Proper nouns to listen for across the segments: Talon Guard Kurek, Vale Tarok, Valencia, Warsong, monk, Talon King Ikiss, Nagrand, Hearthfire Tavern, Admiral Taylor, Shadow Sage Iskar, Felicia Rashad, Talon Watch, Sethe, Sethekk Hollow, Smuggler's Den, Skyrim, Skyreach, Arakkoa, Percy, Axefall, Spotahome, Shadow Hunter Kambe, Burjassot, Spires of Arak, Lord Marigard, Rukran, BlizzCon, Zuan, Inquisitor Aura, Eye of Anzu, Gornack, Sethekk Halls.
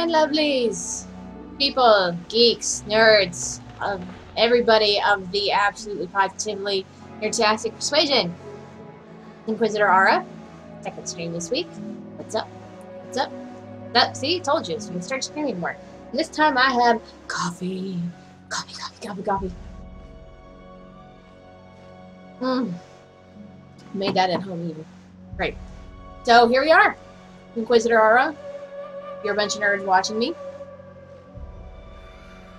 and lovelies, people, geeks, nerds, everybody of the absolutely positively nerdtastic persuasion. Inquisitor Aura, second stream this week. What's up? What's up? That, see, told you, so you can start streaming more. And this time I have coffee. Coffee, coffee, coffee, coffee. Made that at home even. Right. So here we are. Inquisitor Aura, you're a bunch of nerds watching me.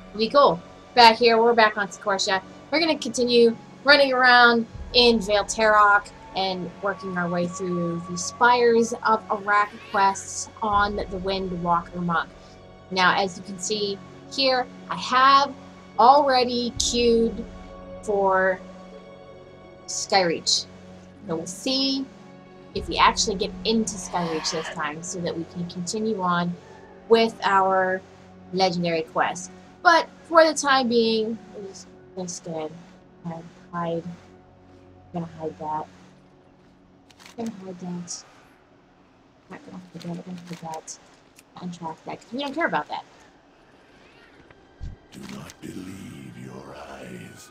It'll be cool. Back here, we're back on Sikorsha. We're going to continue running around in Vale Tarok and working our way through the Spires of Arak quests on the Windwalker monk. Now, as you can see here, I have already queued for Skyreach. So we'll see if we actually get into Skyreach this time so that we can continue on with our legendary quest. But for the time being, we're just gonna hide. I'm gonna hide that. I'm gonna hide that. I'm not gonna forget it. I'm gonna forget and track that because we don't care about that. Do not believe your eyes.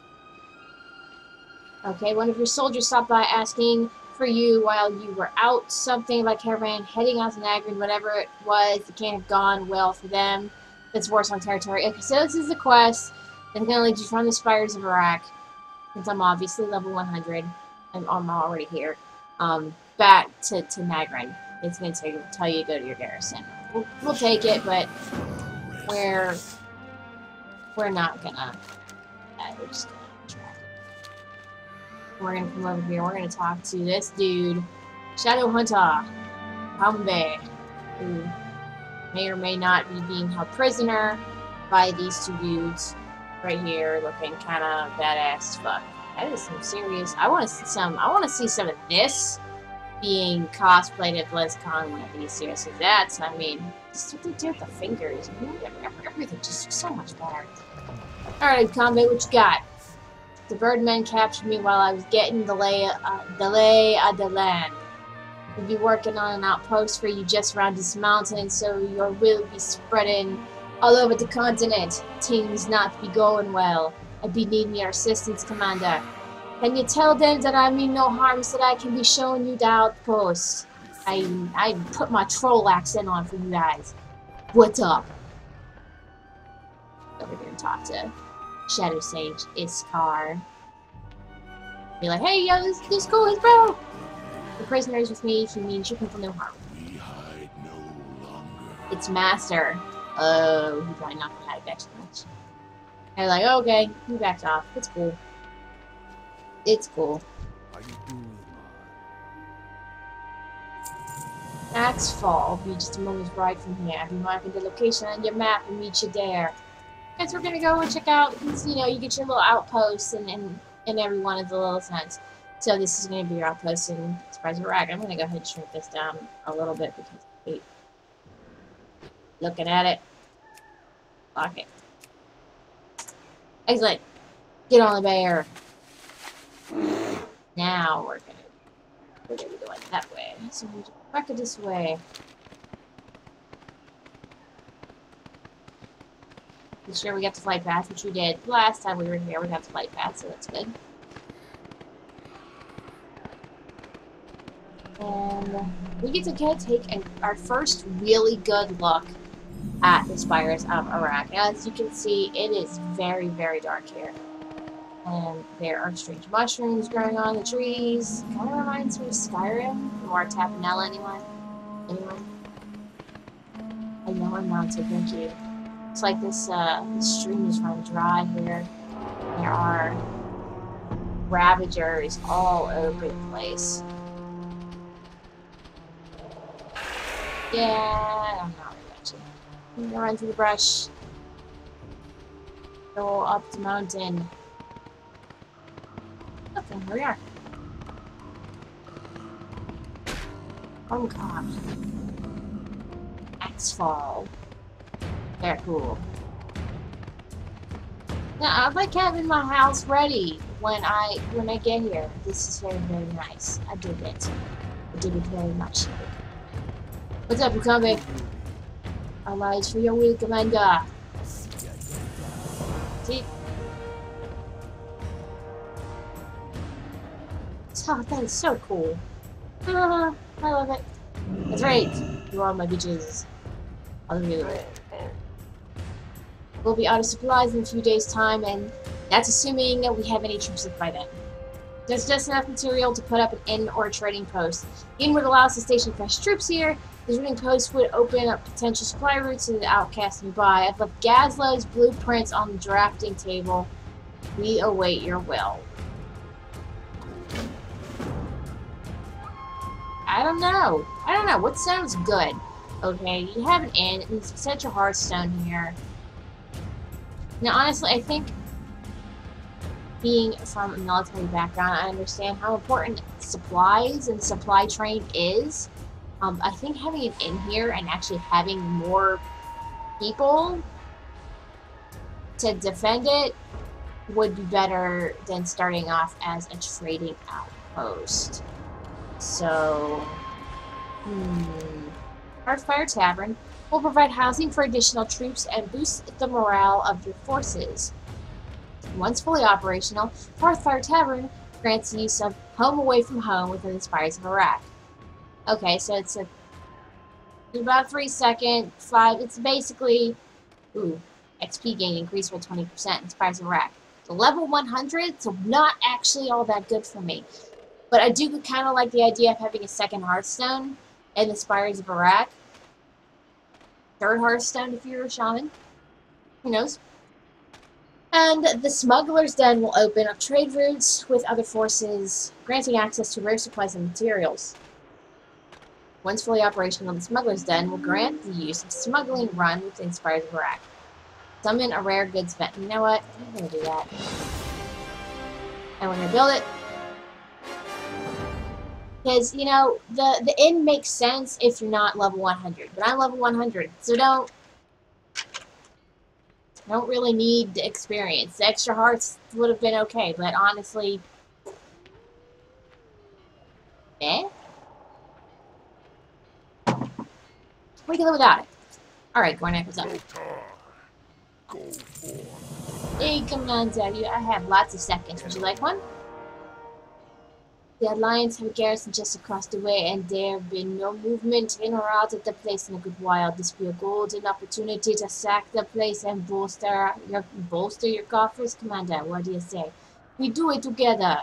Okay, one of your soldiers stopped by asking for you while you were out. Something about caravan heading out to Nagrand, whatever it was, it can't have gone well for them. That's Warsong territory. Okay, so this is the quest that's gonna lead you from the Spires of Arak. Since I'm obviously level 100, and I'm already here. Back to Nagrand. It's gonna tell you to go to your garrison. We'll take it, but we're not gonna. We're just gonna track. We're gonna come over here. We're gonna talk to this dude, Shadow Hunter Kambe, who may or may not be being held prisoner by these two dudes right here, looking kind of badass. Fuck, that is some serious. I want to see some of this being cosplayed at BlizzCon one of these years. So that's, I mean, just what they do with the fingers. Everything just so much better. Alright, Kambe, what you got? The birdmen captured me while I was getting the lay of the land. We'll be working on an outpost for you just around this mountain, so your will be spreading all over the continent. Things not be going well. I be needing your assistance, Commander. Can you tell them that I mean no harm so that I can be showing you the outpost? I put my troll accent on for you guys. What's up? So we're gonna talk to Shadow Sage Iskar. Be like, hey yo, this cool is bro. The prisoner is with me, he means your people no harm. We hide no longer. It's master. Oh, he's probably not gonna hide that too much. And like, oh, okay, he backed off. It's cool. It's cool. Axefall will be just a moment's ride from here. I'll be marking the location on your map and meet you there. Guys, we're gonna go and check out, you know, you get your little outposts and every one of the little tents. So this is gonna be your outpost in Spires of Arak. I'm gonna go ahead and shrink this down a little bit because I hate looking at it. Lock it. Excellent. Get on the bear. Now we're gonna be going that way. So we just back it this way. Be sure we got the flight path, which we did last time we were here. We got the flight path, so that's good. And we get to kind of take our first really good look at the Spires of Arak. As you can see, it is very, very dark here. And there are strange mushrooms growing on the trees. Kind of reminds me of Skyrim or Tapanella, anyone? I know I'm not, so thank you. It's like this, this stream is running dry here. There are ravagers all over the place. Yeah, I'm not really much. I'm gonna run through the brush. Go up the mountain. Okay, here we are. Oh god. Axefall. They're cool. Now I like having my house ready when I get here. This is very, very nice. I did it. I did it very much. What's up, you coming? Allies for your will, Commander. See? 12, that is so cool. Ah, I love it. That's right. You are my bitches. I really love it. We'll be out of supplies in a few days' time, and that's assuming we have any troops left by then. There's just enough material to put up an inn or a trading post. The inn would allow us to station fresh troops here. The trading post would open up potential supply routes to the outcasts nearby. I've left Gazla's blueprints on the drafting table. We await your will. I don't know. I don't know. What sounds good? Okay, you have an inn, and it's such a Hearthstone here. Now, honestly, I think, being from a military background, I understand how important supplies and supply train is. I think having it in here and actually having more people to defend it would be better than starting off as a trading outpost. So, Hearthfire Tavern will provide housing for additional troops and boost the morale of your forces. Once fully operational, Hearthfire Tavern grants the use of home away from home within the Spires of Arak. Okay, so it's a about 3 second, five, it's basically, ooh, XP gain increased by 20% in Spires of Arak. So level 100, so not actually all that good for me. But I do kind of like the idea of having a second Hearthstone in the Spires of Arak. Third Hearthstone if you're a shaman. Who knows? And the Smuggler's Den will open up trade routes with other forces, granting access to rare supplies and materials. Once fully operational, the Smuggler's Den will grant the use of smuggling run within Spires of Arak. Summon a rare goods vent. You know what? I'm going to do that. And we're going to build it. Because, you know, the inn makes sense if you're not level 100. But I'm level 100, so don't really need the experience. The extra hearts would have been okay, but honestly, eh? We can live without it. All right, Gornack, what's up? Hey, Commander, I have lots of seconds. Would you like one? The Alliance have a garrison just across the way, and there have been no movement in or out of the place in a good while. This will be a golden opportunity to sack the place and bolster your coffers, Commander. What do you say? We do it together.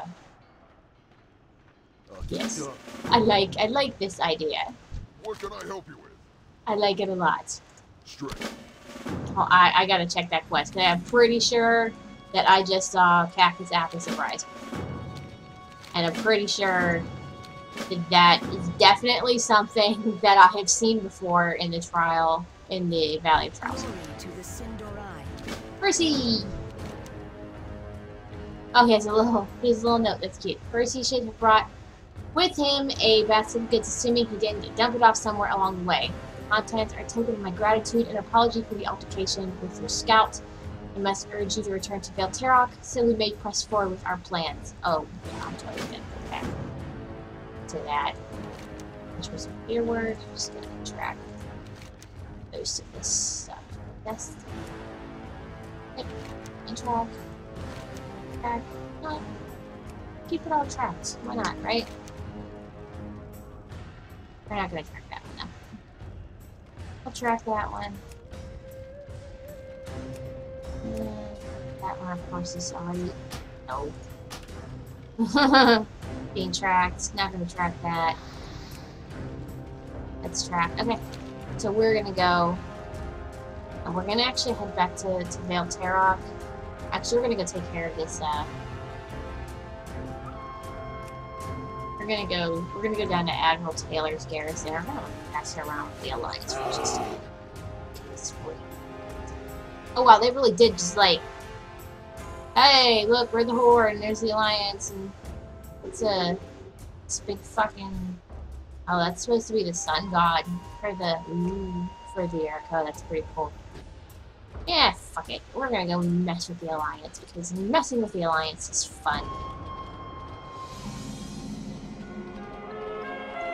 Yes, sure. I like this idea. What can I help you with? I like it a lot. Straight. Oh, I gotta check that quest. I'm pretty sure that I just saw Cactus Apple Surprise. And I'm pretty sure that that is definitely something that I have seen before in the trial, in the Valley of Trials. Percy! Oh, he has a little note. That's cute. Percy should have brought with him a basket of goods, assuming he didn't dump it off somewhere along the way. The contents are token of my gratitude and apology for the altercation with your scout. I must urge you to return to Vale Tarok so we may press forward with our plans. Oh, yeah, I'm totally gonna go back to that. Which was a weird word. I'm just gonna track most of this stuff. Yes. Yep. And track. Track. No. Keep it all tracked. Why not, right? We're not gonna track that one, though. I'll track that one. That one, of course, is already... Nope. Being tracked. Not going to track that. Let's track. Okay. So we're going to go... And we're going to actually head back to Vale Tarok. Actually, we're going to go take care of this, We're going to go down to Admiral Taylor's garrison. I'm going to pass her around with the Alliance for just a minute. Oh wow, they really did just like, hey, look, we're the Horde, and there's the Alliance, and it's big fucking, oh, that's supposed to be the Sun God for the Arakkoa. That's pretty cool. Yeah, fuck it, we're gonna go mess with the Alliance, because messing with the Alliance is fun.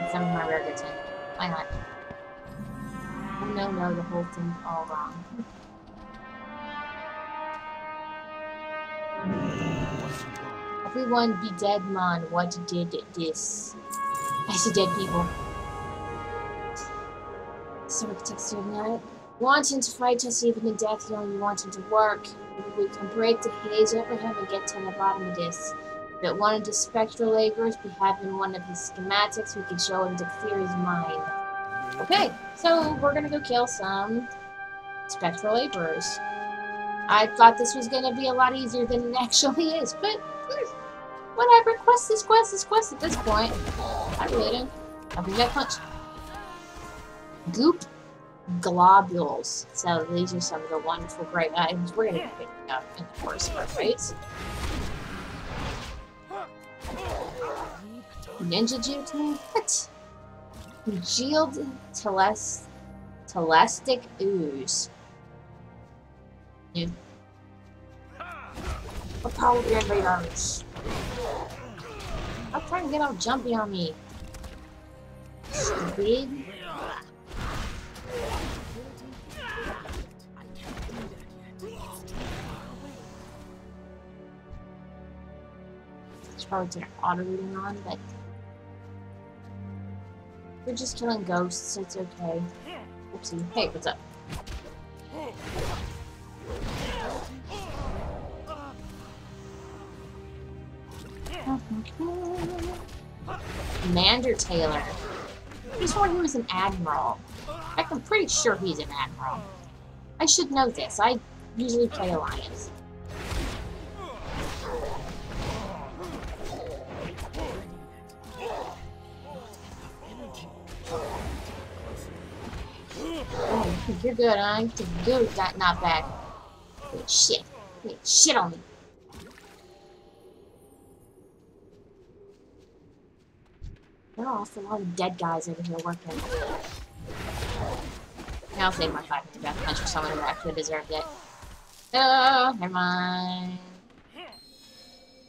And some of my rare goods in. Why not? No, the whole thing's all wrong. Everyone be dead, man. What did this? I see dead people. Sirk texture not wanting to fight us even in death, you only wanting to work. We can break the haze over him and get to the bottom of this. That one of the spectral laborers we have in one of his schematics, we can show him to clear his mind. Okay, so we're gonna go kill some spectral laborers. I thought this was gonna be a lot easier than it actually is, but whatever. Quest at this point. I really didn't. I'll be that punch. Goop globules. So these are some of the wonderful great items we're gonna pick up in the course of our fights. Ninja Jutsu? What? Congealed Telestic Ooze. Yeah. I'll probably invade arms. I'll try and get all jumpy on me. Stupid. Should probably turn auto-reading on, but... We're just killing ghosts, it's okay. Oopsie. Hey, what's up? Commander Taylor. I swore he was an admiral. I'm pretty sure he's an admiral. I should know this. I usually play Alliance. Oh, you're good, huh? You can do that, not bad. Good shit. Good shit on me. There are also a lot of dead guys over here working. I'll save my 5 with the death punch for someone who actually deserved it. Oh, never mind.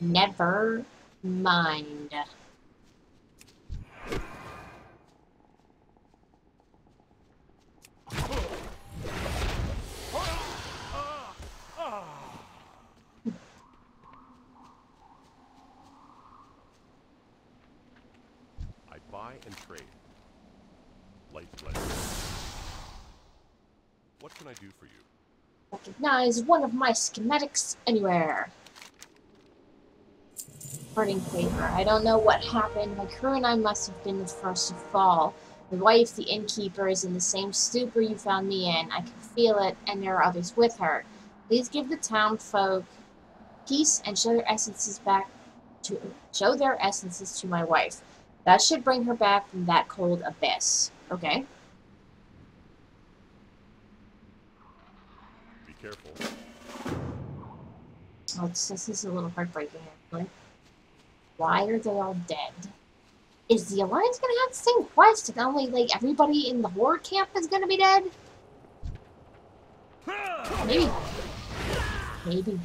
Never mind. I buy and trade. Light pleasure. What can I do for you? Recognize one of my schematics anywhere. Parting favor. I don't know what happened. My crew and I must have been the first to fall. The wife, the innkeeper, is in the same stupor you found me in. I can feel it, and there are others with her. Please give the town folk peace and show their essences to my wife. That should bring her back from that cold abyss. Okay. Careful. Oh, this is a little heartbreaking, actually. Why are they all dead? Is the Alliance gonna have the same quest? And only, like, everybody in the Horde camp is gonna be dead? Maybe. Maybe.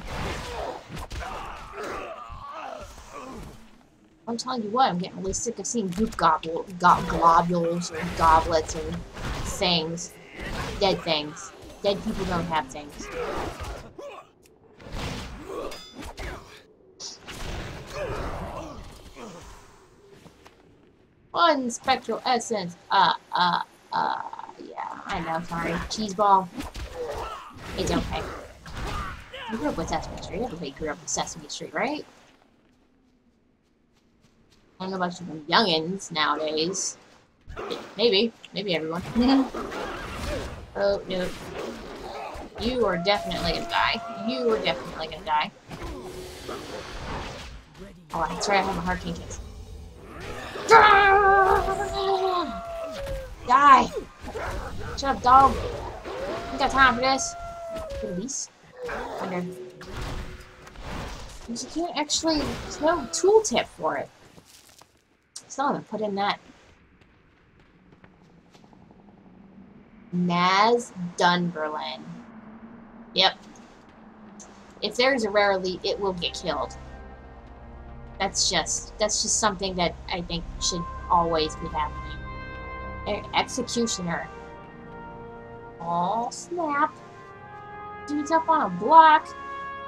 I'm telling you what, I'm getting really sick of seeing goop globules or goblets and things. Dead things. Dead people don't have things. One spectral essence. Yeah, I know, sorry. Cheeseball. It's okay. You grew up with Sesame Street. Everybody grew up with Sesame Street, right? I don't know about you youngins nowadays. Maybe. Maybe everyone. Oh, no. You are definitely gonna die. You are definitely gonna die. Oh, that's right, I have a Hurricane Kiss. Die! Shut up, dog. I ain't got time for this. Release. Wonder. You can't actually. There's no tooltip for it. Still haven't put in that. Naz Dunberlin. Yep. If there's a rare elite, it will get killed. That's just something that I think should always be happening. Executioner. Oh snap. Dude's up on a block.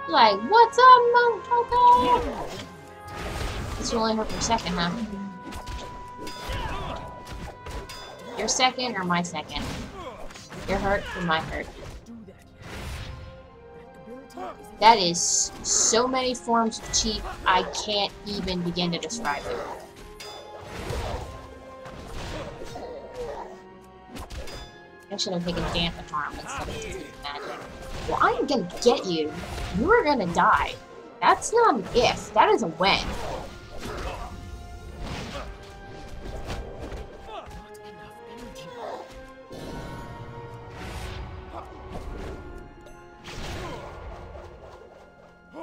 Like, what's up, Montoko? This will only hurt for second, huh? Your second or my second? Your hurt or my hurt? That is so many forms of cheat, I can't even begin to describe it. I should have taken Damp and Harm instead of Magic. Well, I'm gonna get you. You are gonna die. That's not an if, that is a when.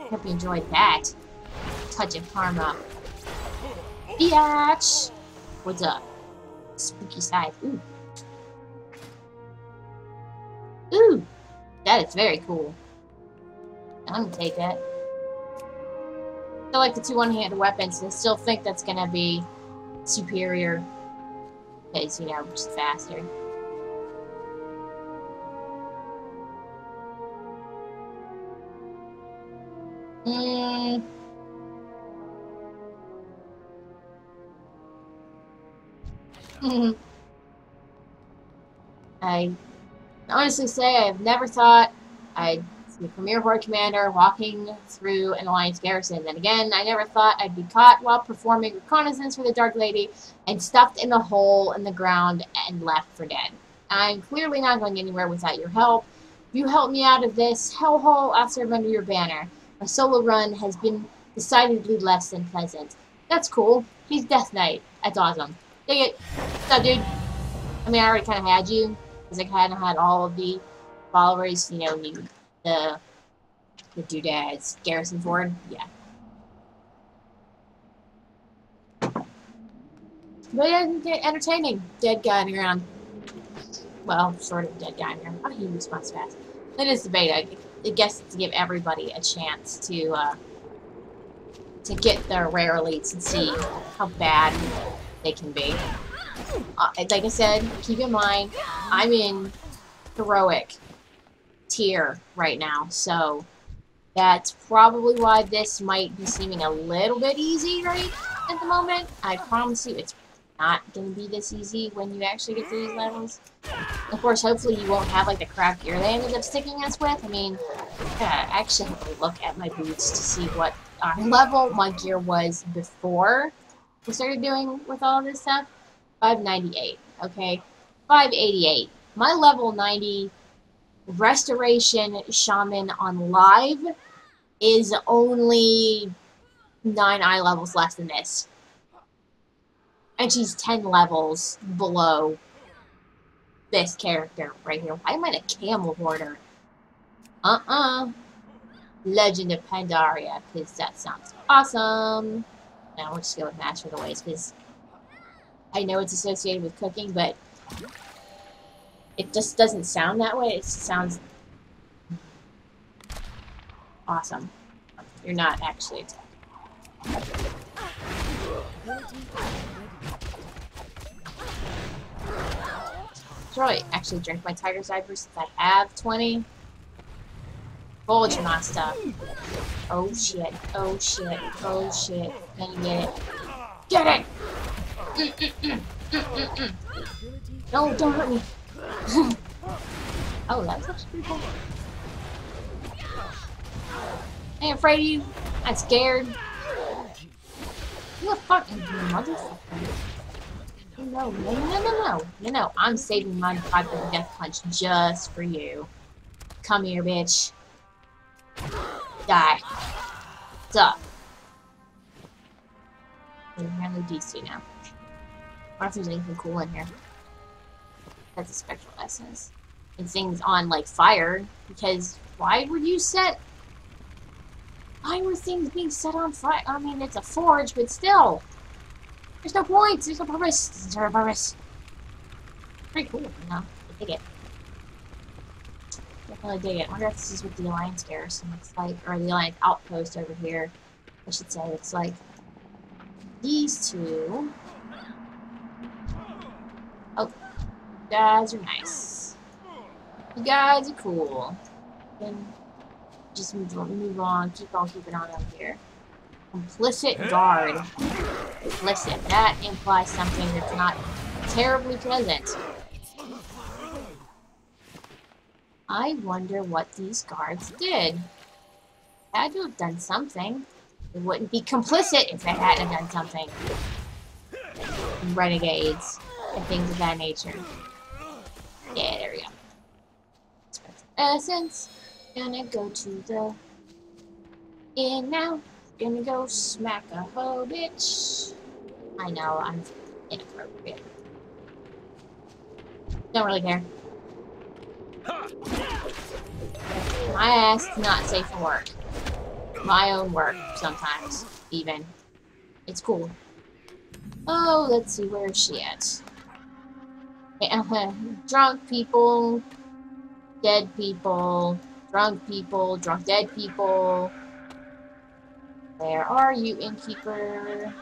Hope you enjoyed that. Touch of Karma. Biatch! What's up? Spooky side. Ooh. Ooh! That is very cool. I'm gonna take that. I like the two one-handed weapons, and I still think that's gonna be superior. Because, you know, just faster. Mm. I honestly say I've never thought I'd be a Premier Horde Commander walking through an Alliance garrison. Then again, I never thought I'd be caught while performing reconnaissance for the Dark Lady and stuffed in a hole in the ground and left for dead. I'm clearly not going anywhere without your help. If you help me out of this hellhole, I'll serve under your banner. My solo run has been decidedly less than pleasant. That's cool. He's Death Knight. That's awesome. Dig it. What's up, dude? I mean, I already kind of had you, because I kind of had all of the followers, you know, the doodads. Garrison Ford? Yeah. But it doesn't get entertaining. Dead guy around. Well, sort of dead guy around. Oh, he responds fast. That is the beta. I guess to give everybody a chance to get their rare elites and see how bad they can be. Like I said, keep in mind, I'm in heroic tier right now, so that's probably why this might be seeming a little bit easy right at the moment. I promise you it's not going to be this easy when you actually get through these levels. Of course, hopefully you won't have like the crap gear they ended up sticking us with. I mean, I actually have to look at my boots to see what level my gear was before we started doing with all this stuff. 598, okay? 588. My level 90 Restoration Shaman on live is only 9 eye levels less than this. And she's 10 levels below this character right here. Why am I the camel hoarder? Legend of Pandaria, because that sounds awesome. Now we'll just go with Master of the Ways, because I know it's associated with cooking, but it just doesn't sound that way. It sounds awesome. You're not actually attacking. Should I actually drink my tiger's eye juice if I have 20? Bulge Masta. Oh shit, oh shit, oh shit. Let me get it. Get it! No, don't hurt me. Oh, that was actually pretty cool. I ain't afraid of you. I'm scared. You a fucking motherfucker. No. You know, I'm saving my popular death punch just for you. Come here, bitch. Die. What's up? We're apparently DC now. I wonder if there's anything cool in here. That's a spectral essence. And things on, like, fire. Because why would you set... Why were things being set on fire? I mean, it's a forge, but still. There's no point. There's no purpose. There's no purpose. Pretty cool, you know. I dig it. Definitely dig it. I wonder if this is what the Alliance garrison looks like, or the Alliance outpost over here. I should say it's like these two. Oh, guys are nice. You guys are cool. Then just move on. Keep on out here. Complicit guard. Complicit. That implies something that's not terribly pleasant. I wonder what these guards did. They had to have done something. They wouldn't be complicit if they hadn't done something. Renegades and things of that nature. Yeah, there we go. Essence. Gonna go to the inn now. Gonna go smack a hoe, bitch. I know, I'm inappropriate. Don't really care. My ass is not safe for work. My own work, sometimes, even. It's cool. Oh, let's see, where is she at? Drunk people, dead people, drunk people, drunk dead people. Where are you, innkeeper?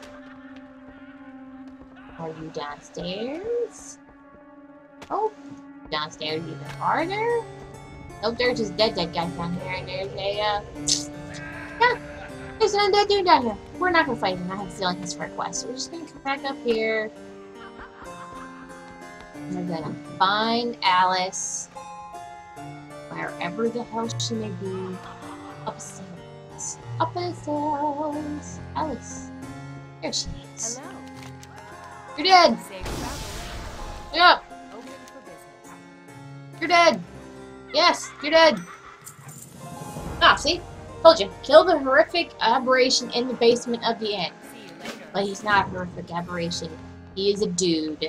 Are you downstairs? Oh, downstairs either. Are there? Nope, there's just dead guys down here, and there's a, yeah, there's an undead dude down here. We're not gonna fight him. I have a feeling he's for a quest. We're just gonna come back up here. We're gonna find Alice. Wherever the hell she may be. Upstairs. Upstairs. Alice. There she is. Hello. You're dead. Yep. You're dead. Yes, you're dead. Ah, see? Told you. Kill the horrific aberration in the basement of the inn. But he's not a horrific aberration. He is a dude.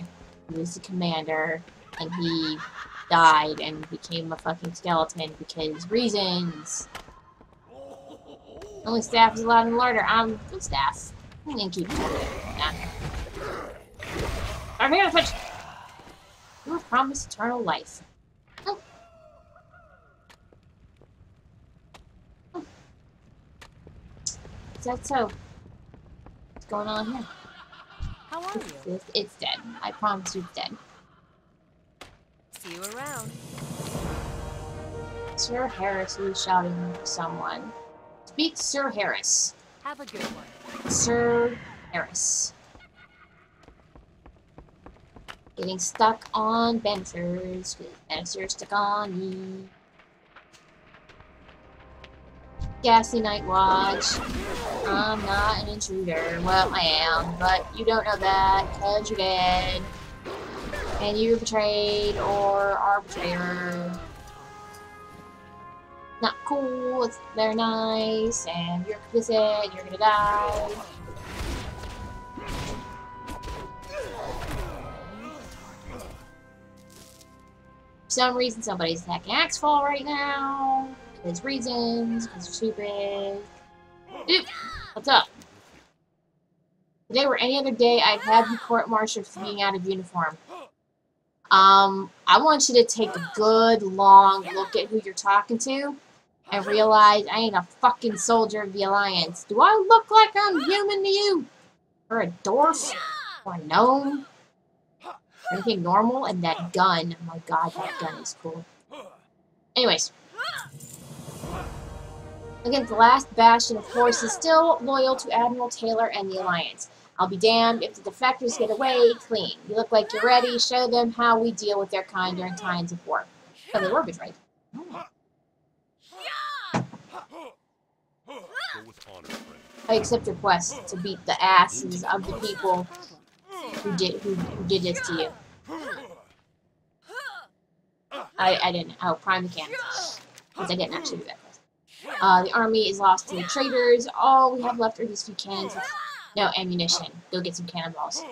He was the commander. And he died and became a fucking skeleton because reasons. Only staff is allowed in the larder. I'm good staff. I'm gonna keep down here. I'm here to touch. You were promised eternal life. Oh. Oh. Is that so? What's going on here? How are you? It's dead. I promise you it's dead. See you around. Sir Harris is shouting to someone. Speak, Sir Harris. Have a good one. Sir Harris. Getting stuck on banisters. Banisters stuck on me. Gassy Night Watch. I'm not an intruder. Well, I am, but you don't know that because you're dead. And you're betrayed or are betrayer. Not cool, it's very nice, and you're complicit, you're gonna die. For some reason, somebody's attacking Axefall right now. There's reasons, because they're stupid. Dude, what's up? If today were any other day, I'd have you court-martialed for being out of uniform. I want you to take a good, long look at who you're talking to and realize I ain't a fucking soldier of the Alliance. Do I look like I'm human to you? Or a dwarf? Or a gnome? Anything normal? And that gun. Oh my god, that gun is cool. Anyways. Against the last bastion of forces still loyal to Admiral Taylor and the Alliance. I'll be damned if the defectors get away clean. You look like you're ready. Show them how we deal with their kind during times of war. So they were betrayed. Oh. I accept your quest to beat the asses of the people who did this to you. I didn't. Oh, prime the cannon. Because I didn't actually do that. The army is lost to the traitors. All we have left are these few cannons with no ammunition. Go get some cannonballs.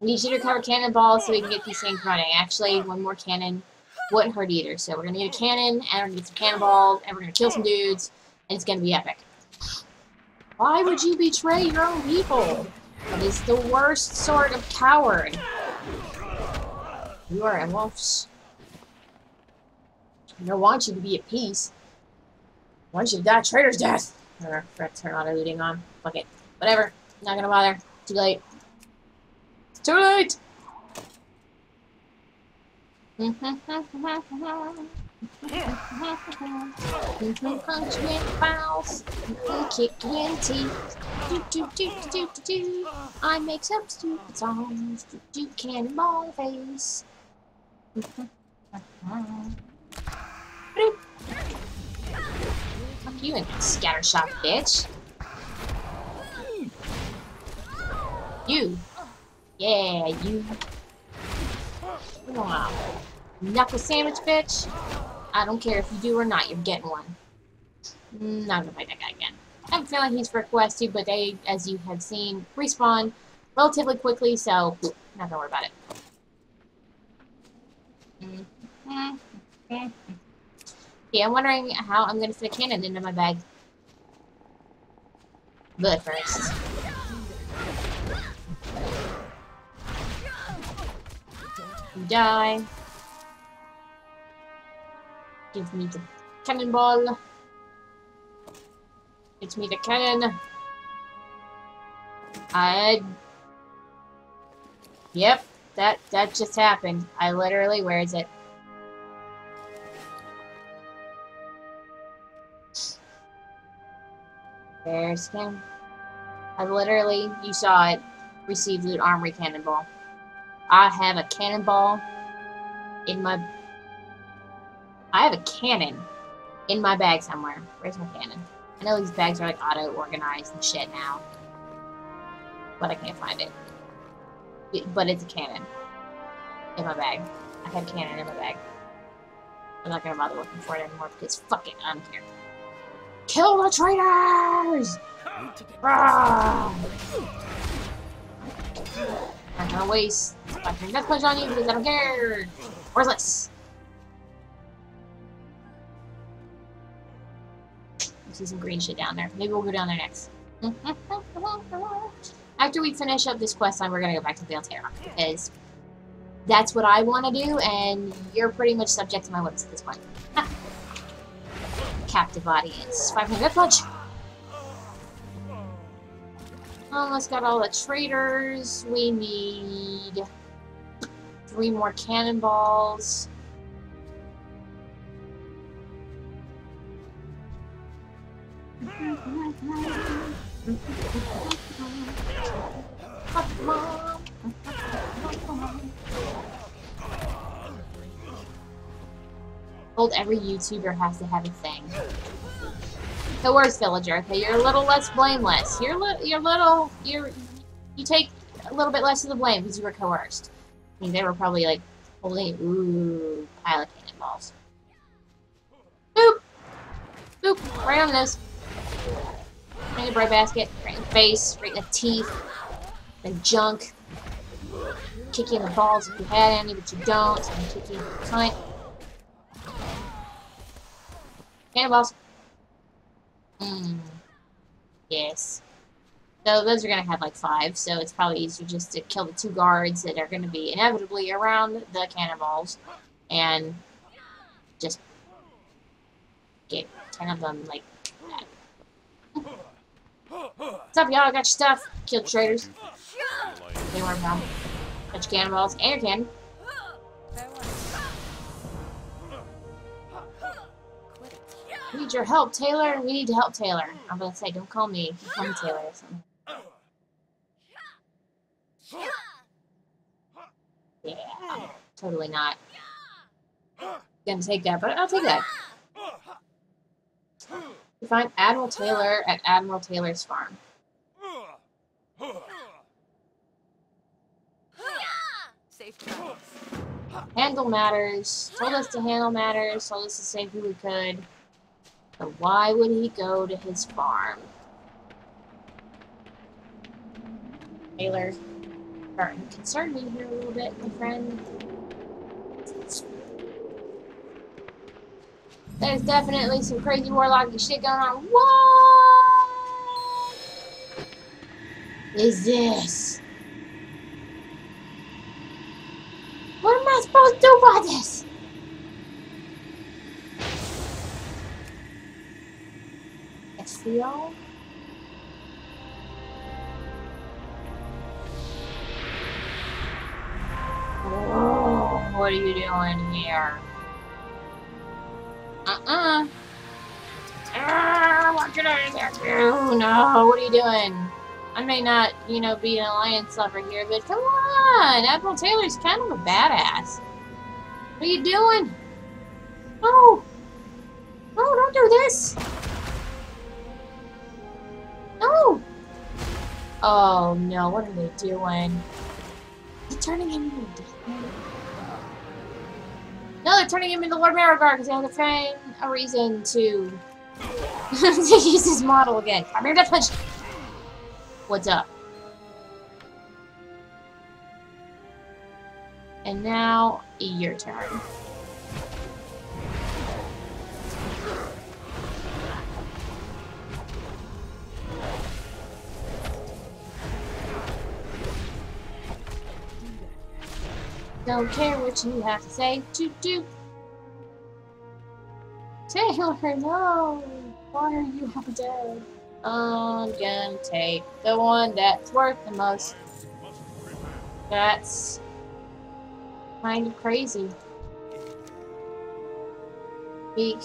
We need you to recover cannonballs so we can get these things running. Actually, one more cannon wouldn't hurt either. So we're gonna need a cannon, and we're gonna get some cannonballs, and we're gonna kill some dudes, and it's gonna be epic. Why would you betray your own people? That is the worst sort of coward. You are a wolf. I don't want you to be at peace. I want you to die traitor's death. I forgot to turn auto looting on. Fuck it. Whatever. Not gonna bother. Too late. It's too late! You can punch me fouls, you can kick candy. Do, do, do, do, do, do, do. I make some stupid songs to do cannonball face. Fuck you and scattershot, bitch. You. Yeah, you. Wow. Knuckle sandwich, bitch. I don't care if you do or not, you're getting one. Not gonna fight that guy again. I have a feeling he's requested, but they, as you have seen, respawn relatively quickly, so not gonna worry about it. Yeah, I'm wondering how I'm gonna fit a cannon into my bag. But first. You die. Give me the cannonball. It's me the cannon. Yep, that just happened. I literally, where is it? There's him. I literally, you saw it, received loot armory cannonball. I have a cannonball in my... I have a cannon in my bag somewhere. Where's my cannon? I know these bags are like auto-organized and shit now. But I can't find it. But it's a cannon. In my bag. I have a cannon in my bag. I'm not gonna bother looking for it anymore because fuck it, I don't care. Kill the traitors! I'm not gonna waste fucking death punch on you because I don't care! Worthless! I see some green shit down there. Maybe we'll go down there next. After we finish up this quest line, we're gonna go back to Vale Tarok because that's what I want to do, and you're pretty much subject to my lips at this point. Captive audience. 500 death punch! Almost got all the traitors. We need 3 more cannonballs. Old every YouTuber has to have a thing. The worst villager. Okay, you're a little less blameless. You take a little bit less of the blame because you were coerced. I mean, they were probably like holding pile of cannonballs. Boop, boop, right on those. Right in the bread basket, right in the face, right in the teeth, the junk. Kick you in the balls if you had any, but you don't. So I'm gonna kick you in the cunt. Cannonballs. Yes. So those are going to have like 5, so it's probably easier just to kill the 2 guards that are going to be inevitably around the cannonballs and just get 10 of them like that. What's up, y'all? I got your stuff. Kill the traitors. They weren't wrong. Got your cannonballs and your cannon. We need your help, Taylor. We need to help Taylor. I'm gonna say, don't call me. Just call me Taylor or something. Yeah, totally not. Gonna take that, but I'll take that. We find Admiral Taylor at Admiral Taylor's farm. Handle matters. Told us to handle matters. Told us to save who we could. So why would he go to his farm? Taylor, starting to concern me here a little bit, my friend. There's definitely some crazy warlocky shit going on. What is this? What am I supposed to do about this? Seal. Oh, what are you doing here? What can I do? No, what are you doing? I may not, you know, be an alliance lover here, but come on! Admiral Taylor's kind of a badass. What are you doing? No! No, don't do this! No! Oh no, what are they doing? They're turning him into... No, they're turning him into Lord Marigard because they have to find a reason to... use his model again. I'm here to punch. What's up? And now your turn. Don't care what you have to say. Taylor, no! Why are you half dead? I'm gonna take the one that's worth the most. That's kind of crazy. Beak.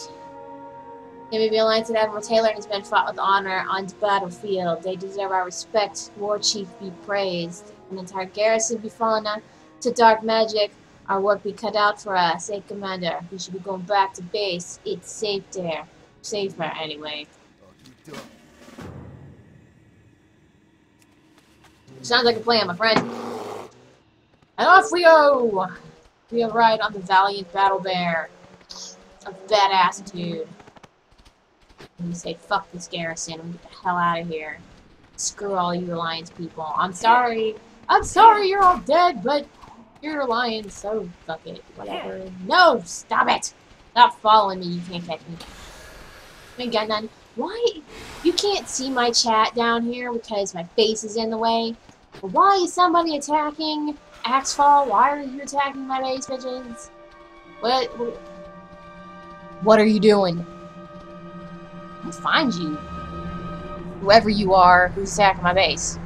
Maybe alliance with Admiral Taylor and has been fought with honor on the battlefield. They deserve our respect. War Chief be praised. An entire garrison be fallen on to dark magic. Our work be cut out for us. Hey, Commander, we should be going back to base. It's safe there. Safer, anyway. Sounds like a plan, my friend. And off we go! We arrive on the valiant battle bear of badass dude. And we say, fuck this garrison. We get the hell out of here. Screw all you alliance people. I'm sorry. I'm sorry you're all dead, but you're lying, so fuck it. Whatever. No! Stop it! Stop following me. You can't catch me. I ain't got none. Why? You can't see my chat down here because my face is in the way. But why is somebody attacking Axefall? Why are you attacking my base, bitches? What are you doing? I'll find you. Whoever you are who's attacking my base.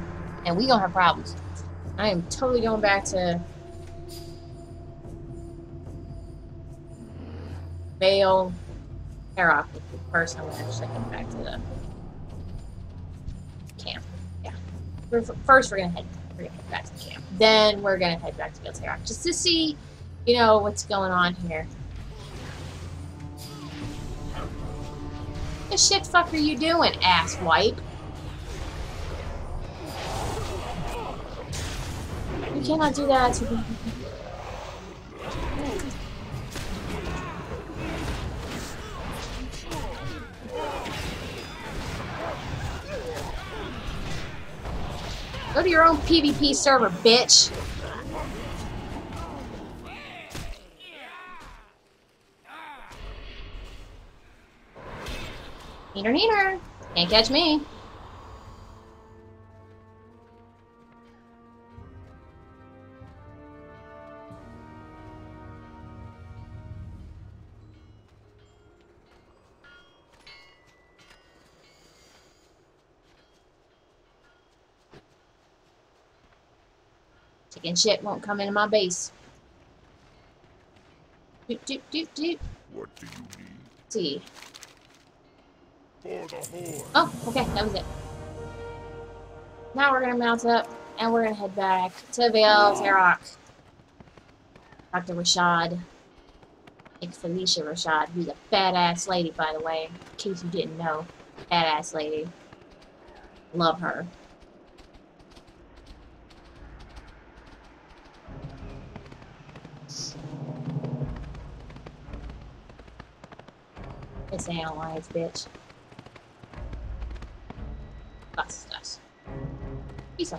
And we gonna have problems. I am totally going back to... Vale Tarok first. I'm actually going back to the camp. Yeah. First, we're gonna head back to the camp. Then we're gonna head back to Vale Tarok just to see, you know, what's going on here. What the shit fuck are you doing, ass wipe? You cannot do that to me. Go to your own PvP server, bitch. Neener, neener. Can't catch me. Chicken shit won't come into my base. Doot, doot, doot, doot. What do you need? Let's see. Oh, okay, that was it. Now we're gonna mount up and we're gonna head back to Vale Tarok. Dr. Rashad. It's Felicia Rashad, who's a badass lady, by the way, in case you didn't know. Badass lady. Love her. This ain't alliance, bitch. That's us. He's so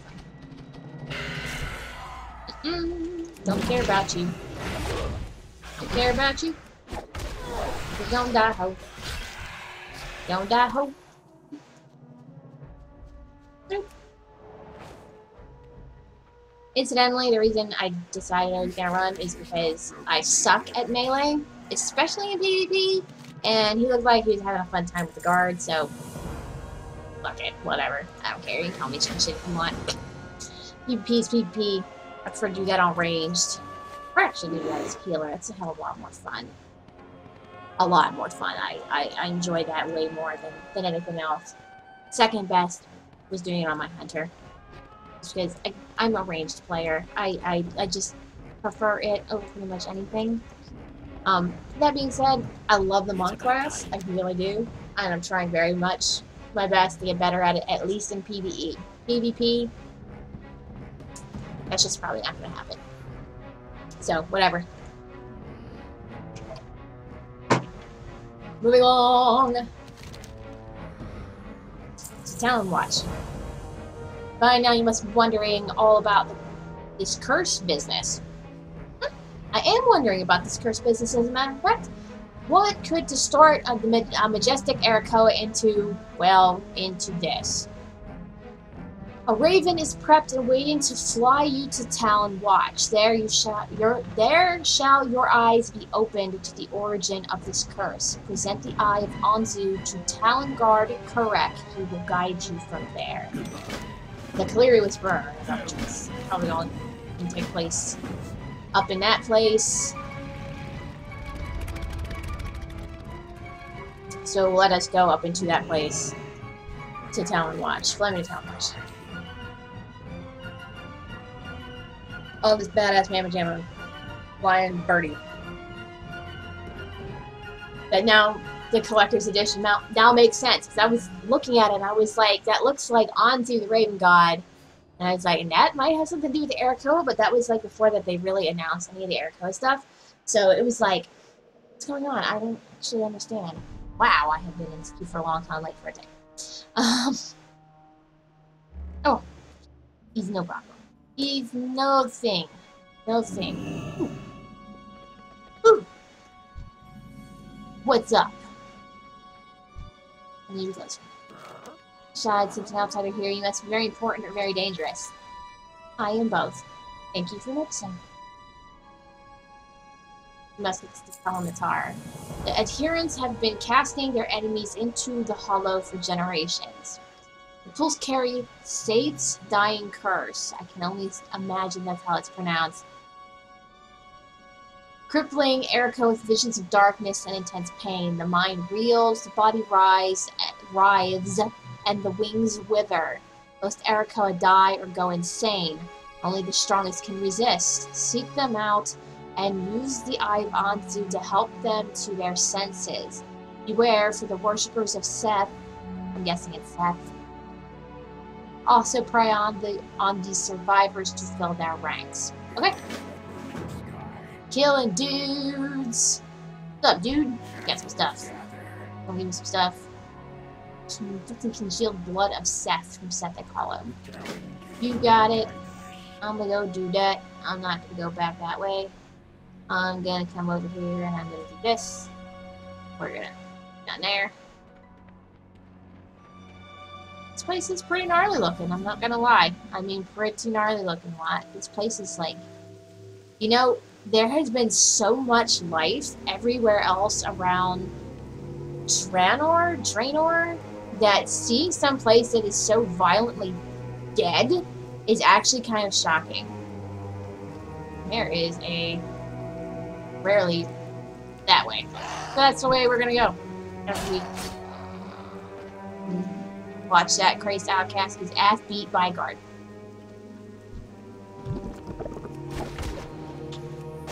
fine. Don't care about you. Don't care about you. You're gonna die, ho. Don't die, ho. Incidentally, the reason I decided I was gonna run is because I suck at melee, especially in PvP. And he looked like he was having a fun time with the guard, so fuck it, whatever. I don't care. You can call me shit if you want. PvP's PvP. I prefer to do that on ranged. Or actually do that as healer. It's a hell of a lot more fun. a lot more fun. I enjoy that way more than anything else. Second best was doing it on my hunter, because I'm a ranged player. I just prefer it over pretty much anything. That being said, I love the monk class. I really do, and I'm trying very much my best to get better at it, at least in PvE. PvP, that's just probably not going to happen. So, whatever. Moving on to Talon Watch. By now you must be wondering all about this curse business. I am wondering about this curse business, as a matter of fact. What could to start of the majestic Arakkoa into, well, into this? A raven is prepped and waiting to fly you to Talon Watch. There shall your eyes be opened to the origin of this curse. Present the Eye of Anzu to Talon Guard Kurek. He will guide you from there. The Kaleri Whisperer, which is probably all can take place up in that place. So let us go up into that place to Talon Watch. Fly me to Talon Watch. Oh, this badass mamma jamma flying birdie. But now the collector's edition now makes sense, because I was looking at it and I was like, that looks like Anzu the Raven God. And I was like, and that might have something to do with the Arakkoa, but that was like before that they really announced any of the Arakkoa stuff. So it was like, what's going on? I don't actually understand. Wow, I have been in queue for a long time, late for a day. Oh, he's no problem. He's no thing. No thing. Ooh. Ooh. What's up? I need those. Shad, since an outsider here, you must be very important or very dangerous. I am both. Thank you for noticing. You must get to Talon. The adherents have been casting their enemies into the hollow for generations. The tools carry Sate's dying curse. I can only imagine that's how it's pronounced. Crippling Arakkoa with visions of darkness and intense pain. The mind reels, the body writhes, and the wings wither. Most Arakkoa die or go insane. Only the strongest can resist. Seek them out and use the Eye of Anzu to help them to their senses. Beware for the worshippers of Sethe. I'm guessing it's Sethe. Also prey on the survivors to fill their ranks. Okay. Killing dudes. What's up, dude? Got some stuff. I'll give you some stuff. Can shield blood of Sethe from Sethekk Hollow. You got it. I'm gonna go do that. I'm not gonna go back that way. I'm gonna come over here and I'm gonna do this. We're gonna down there. This place is pretty gnarly looking, I'm not gonna lie. I mean, pretty gnarly looking lot. This place is like, you know, there has been so much life everywhere else around Draenor, that seeing some place that is so violently dead is actually kind of shocking. There is a rarely that way. So that's the way we're gonna go. Watch that crazed outcast his ass beat by guard.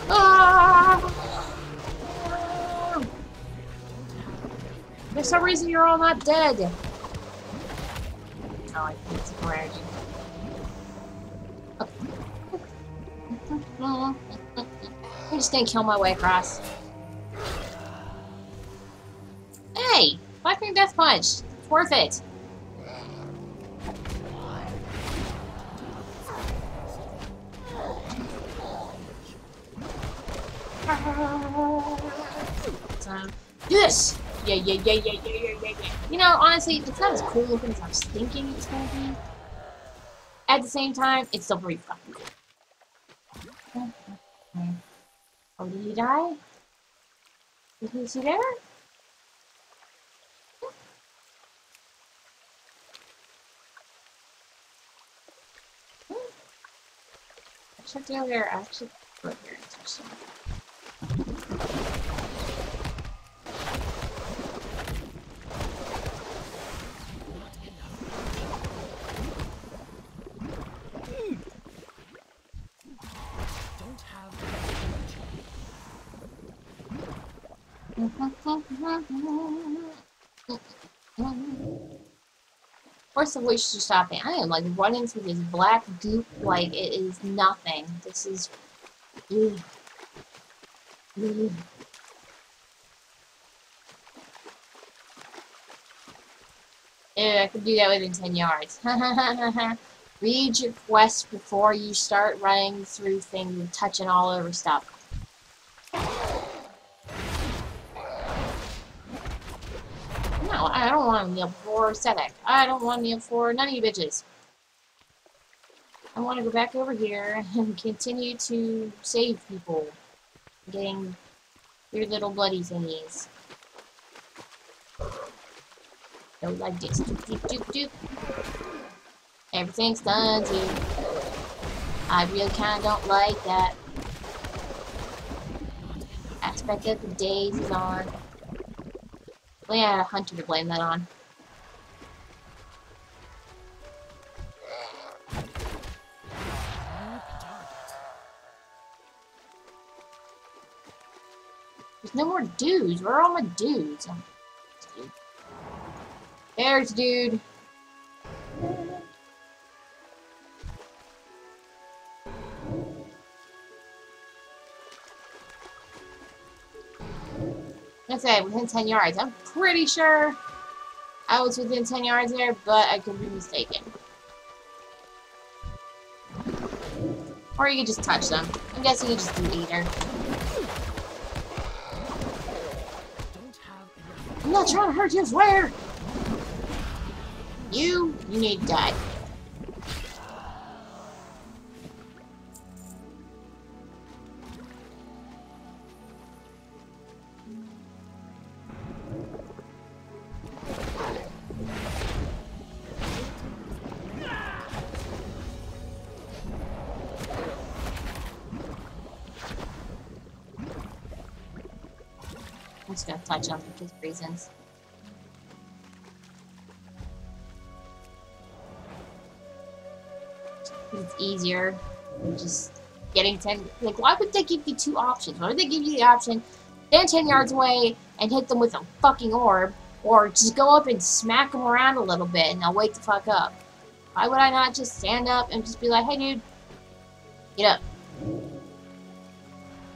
Ah! For some reason, you're all not dead. Oh, I think it's more energy. Oh. I just didn't kill my way across. Hey! Black Ring Death Punch! It's worth it! Do this! Yeah. You know, honestly, it's not as cool looking as I'm thinking it's gonna be. At the same time, it's still pretty fucking cool. Oh, did he die? Is he there? I checked over there. I actually put here. Forcibly should stop me. I am like running through this black goop like it is nothing. This is. Ugh. Ugh. Yeah, I could do that within 10 yards. Read your quest before you start running through things and touching all over stuff. No, I don't want to kneel for Sethekk. I don't want to kneel for none of you bitches. I want to go back over here and continue to save people. Getting your little bloody thingies. Like this. Doop, doop, doop, doop. Everything's done too. I really kind of don't like that aspect of the days is on. Well, yeah, I had a hunter to blame that on. There's no more dudes. Where are all my dudes? There's dude. Let's say within 10 yards. I'm pretty sure I was within 10 yards there, but I could be mistaken. Or you could just touch them. I'm guessing you just do either. I'm not trying to hurt you, I swear! You need to die. I'm just gonna touch on for just reasons. It's easier than just getting 10. Like, why would they give you two options? Why would they give you the option, stand 10 yards away and hit them with a fucking orb, or just go up and smack them around a little bit and they'll wake the fuck up? Why would I not just stand up and just be like, hey dude, get up.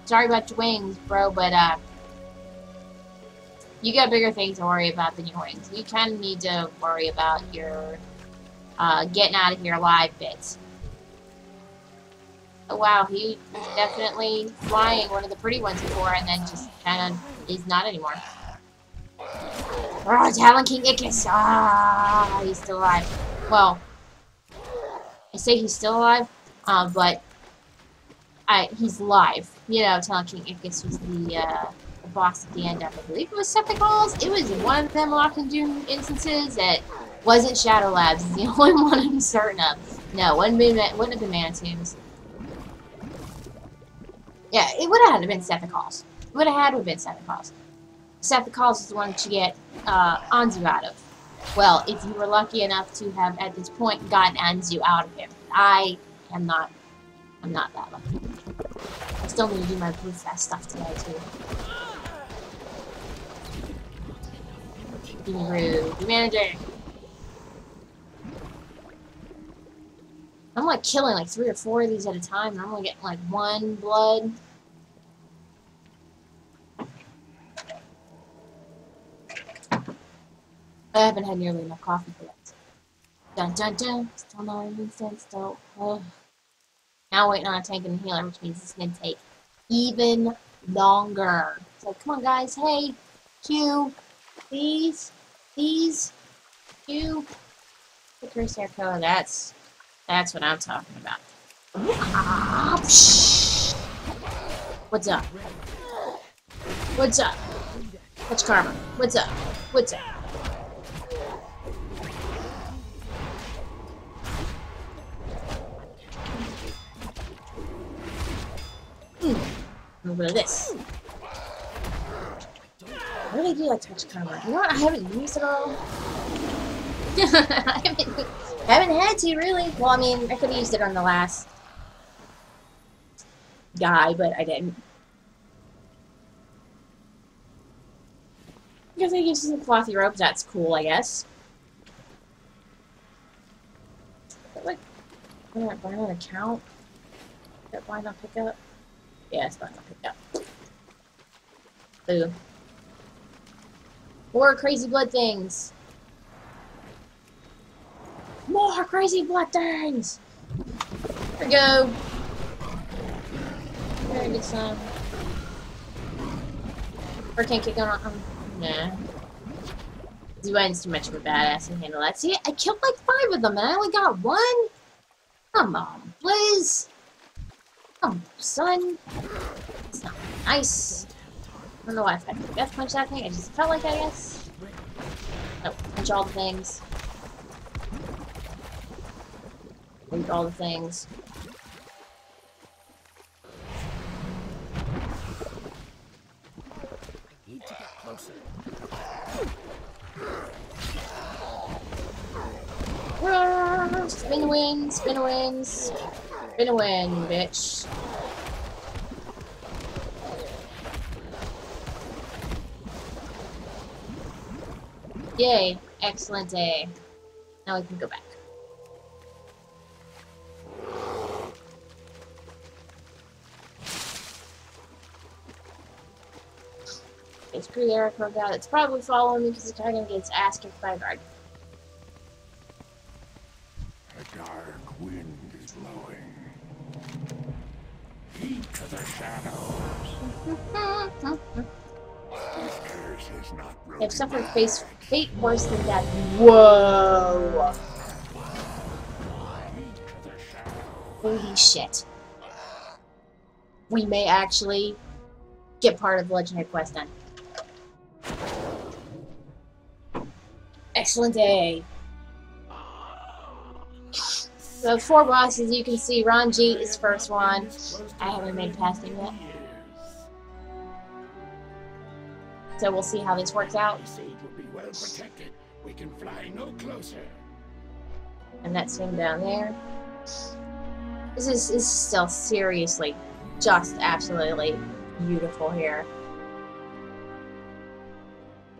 Sorry about your wings, bro, but you got bigger things to worry about than your wings. You kind of need to worry about your getting out of here alive bits. Oh, wow, he was definitely flying one of the pretty ones before and then just kind of is not anymore. Oh, Talon King Ikiss! Ah, he's still alive. Well, I say he's still alive, but he's live. You know, Talon King Ikiss was the boss at the end of, I believe it was Sethekk Halls. It was one of them Lock and Doom instances that wasn't Shadow Labs. It's the only one I'm certain of. No, wouldn't have been Manitombs. Yeah, it would have had to have been Sethekk Halls. It would have had to have been Sethekk Halls. Sethekk Halls is the one that you get Anzu out of. Well, if you were lucky enough to have, at this point, gotten Anzu out of him. I am not. I'm not that lucky. I still need to do my blue fast stuff today, too. Being rude. The manager. I'm like killing like 3 or 4 of these at a time, and I'm only getting like 1 blood. I haven't had nearly enough coffee for that. Dun dun dun. Still not even sense, though. Now waiting on a tank and a healer, which means it's gonna take even longer. So come on, guys. Hey, Q, please, Q. The cursor code. That's what I'm talking about. Ah, what's up? What's up? What's karma? What's up? What's up? A little bit of this. I really do like touch karma. You know what? I haven't used it all. I haven't had to, really. Well, I mean, I could have used it on the last guy, but I didn't. Because he gives you some clothy rope, that's cool, I guess. But like, I'm not buying an account. Is that buy not pick up? Yeah, it's buy not pick up. Boo. More crazy blood things! More crazy blood things! There we go! There we get some. Or can't kick on. Nah. Zuan's too much of a badass to handle that. See, I killed like 5 of them and I only got 1? Come on, Blizz! Come on, son! It's not nice. I don't know why I tried to death punch that thing. I just felt like I guess. Oh, punch all the things. Loot all the things. I need to get closer. Spin a win, spin a win, spin a win, bitch. Yay, excellent day. Now we can go back. Okay, screw the Arakkoa guy that's probably following me because the dragon gets ass kicked by a guard. A dark wind is blowing. Heed to the shadows. This curse is not broken. I've suffered fate worse than death. Whoa! Holy shit. We may actually get part of the legendary quest done. Excellent day. So 4 bosses you can see. Ranji is first one. I haven't made past him yet. So we'll see how this works out. And that's him down there. This is still seriously just absolutely beautiful here.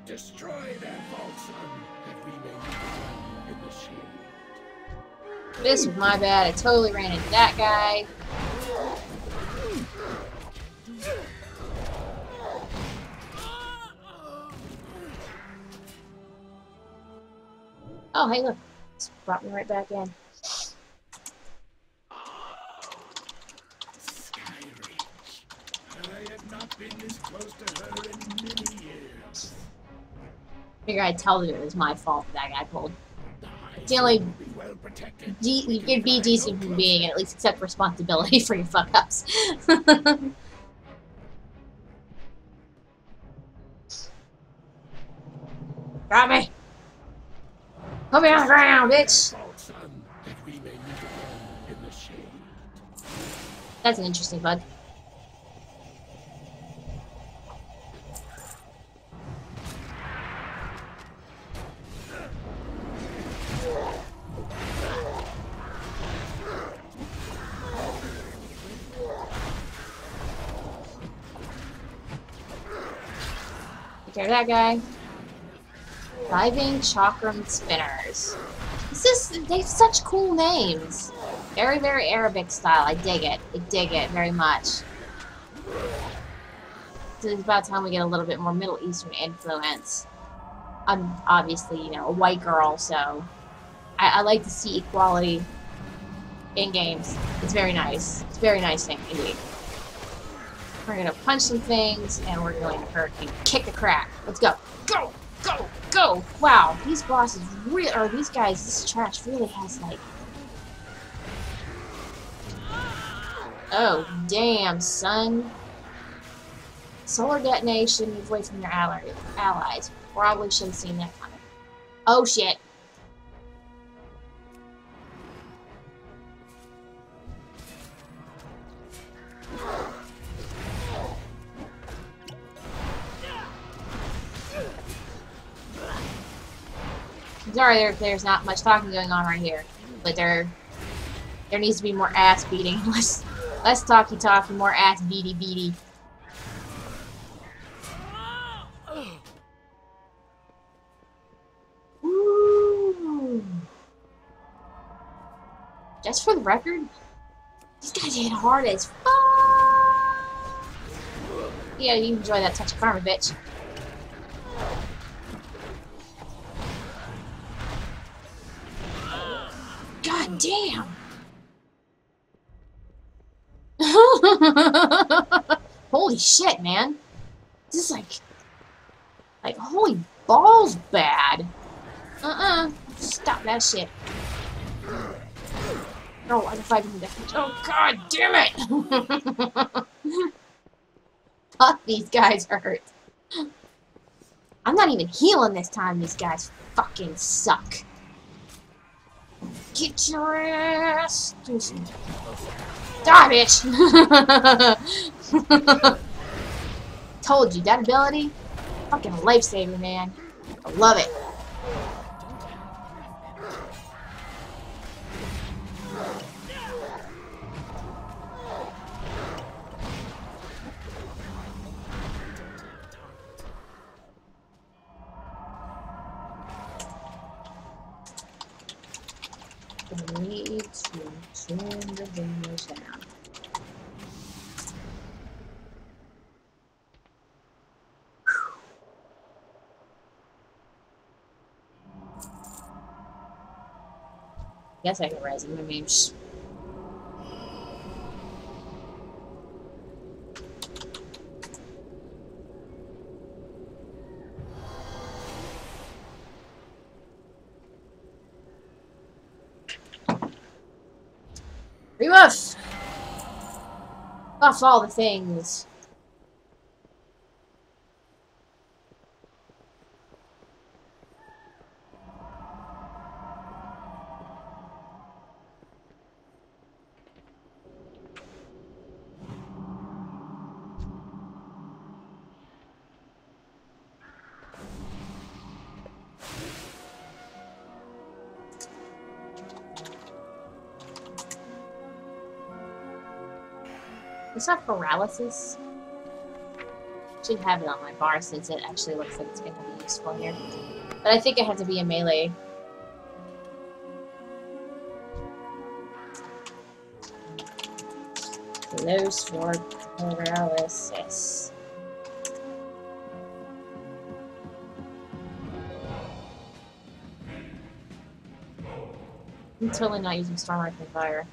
Destroy that false sun that we made in the shield. This was my bad. I totally ran into that guy. Oh, hey, look. It's brought me right back in. Skyreach. I have not been this close to her in many years. Figure I'd tell that it was my fault that guy pulled. It's the only you could be decent human being and at least accept responsibility for your fuck ups. Grab me! Put me on the ground, bitch! That's an interesting bug. Take care of that guy. Diving Chakram Spinners. They have such cool names. Very, very Arabic style. I dig it. I dig it very much. So it's about time we get a little bit more Middle Eastern influence. I'm obviously, you know, a white girl, so I like to see equality in games. It's very nice. It's a very nice thing indeed. We're gonna punch some things, and we're going to hurricane kick the crap. Let's go. Go! Go! Go! Wow, these bosses really are. These guys, this trash really has like. Oh, damn, son. Solar detonation, move away from your allies. Probably should have seen that coming. Oh, shit. Sorry, there's not much talking going on right here, but there needs to be more ass beating. Less talky talky, more ass beady beady. Just for the record, these guys hit hard as fuck. Yeah, you enjoy that touch of karma, bitch. God damn! Holy shit, man! This is like holy balls bad. Stop that shit. No, I'm fighting that. Oh god damn it! Fuck, these guys hurt. I'm not even healing this time. These guys fucking suck. Get your ass! Die, bitch! Told you, that ability? Fucking lifesaver, man. I love it. Guess I can res him. I mean, rebuff! Buff all the things. It's not paralysis. Should have it on my bar since it actually looks like it's going to be useful here. But I think it has to be a melee. Close for paralysis. I'm totally not using Stormlight and Fire.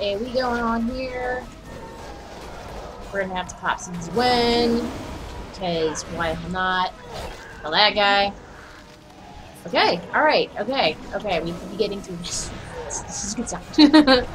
AoE going on here. We're gonna have to pop Sin's Win, because why not? Well, that guy. Okay, alright, okay, we can be getting through this. This is good stuff.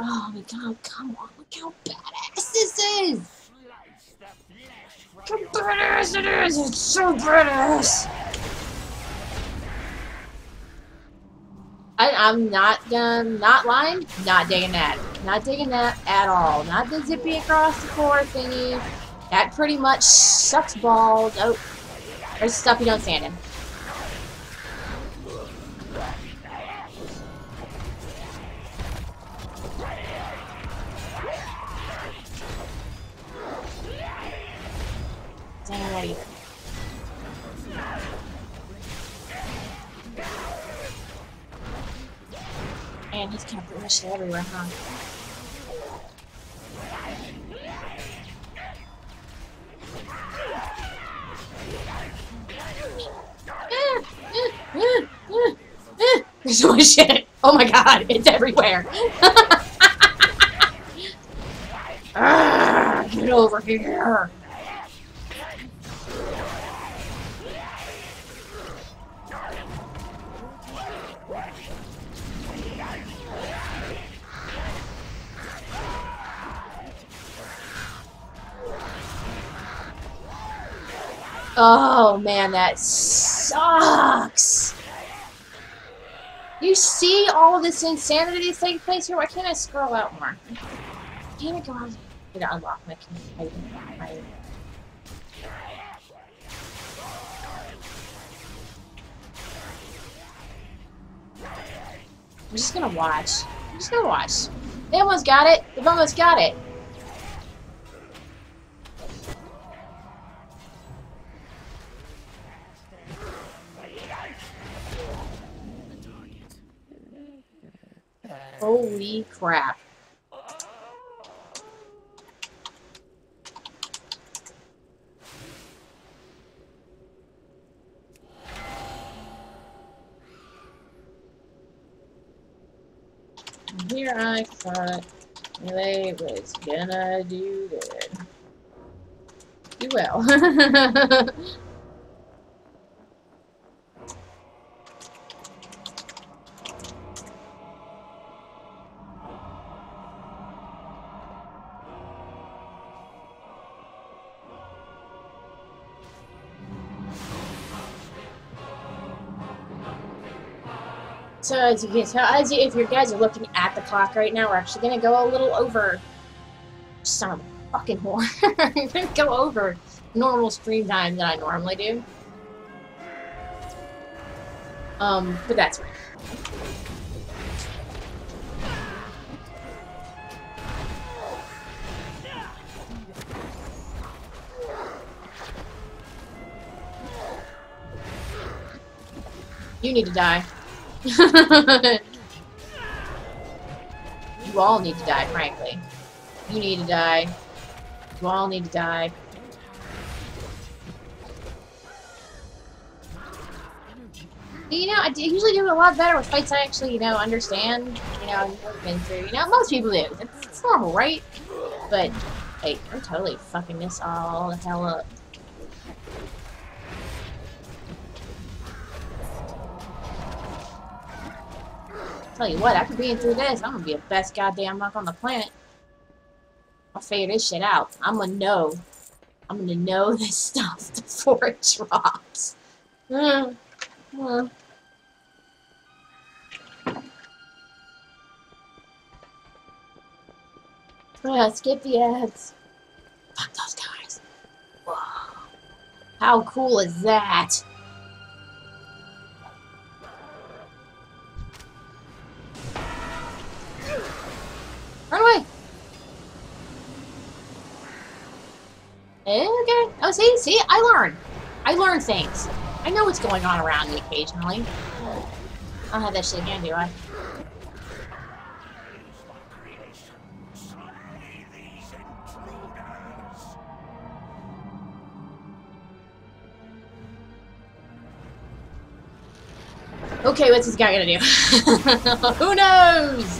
Oh my god, come on, look how badass this is! Look how badass it is! It's so badass! I'm not lying, not digging that. Not digging that at all. Not the zippy across the floor thingy. That pretty much sucks balls. Oh, there's stuff you don't stand in. And he's kind of putting shit everywhere, huh? There's so much shit! Oh my god, it's everywhere! Get over here! Oh man, that sucks! You see all this insanity that's taking place here? Why can't I scroll out more? Damn it, God. I'm gonna unlock my computer. I'm just gonna watch. I'm just gonna watch. They almost got it. They've almost got it. Holy crap. Here I thought they was gonna do good. You will. So as you can tell, if you guys are looking at the clock right now, we're actually gonna go a little over. Son of a fucking whore. We're gonna go over normal stream time that I normally do. But that's right. You need to die. You all need to die, frankly. You need to die. You all need to die. You know, I usually do a lot better with fights I actually, you know, understand. You know, I've been through. You know, most people do. It's normal, right? But, hey, I'm totally fucking this all the hell up. Tell you what, after being through this, I'm gonna be the best goddamn monk on the planet. I'll figure this shit out. I'm gonna know this stuff before it drops. Skip the ads. Fuck those guys. Whoa. How cool is that? Run away! Okay. Oh, see? See? I learn. I learn things. I know what's going on around me occasionally. I don't have that shit again, do I? Okay, what's this guy gonna do? Who knows?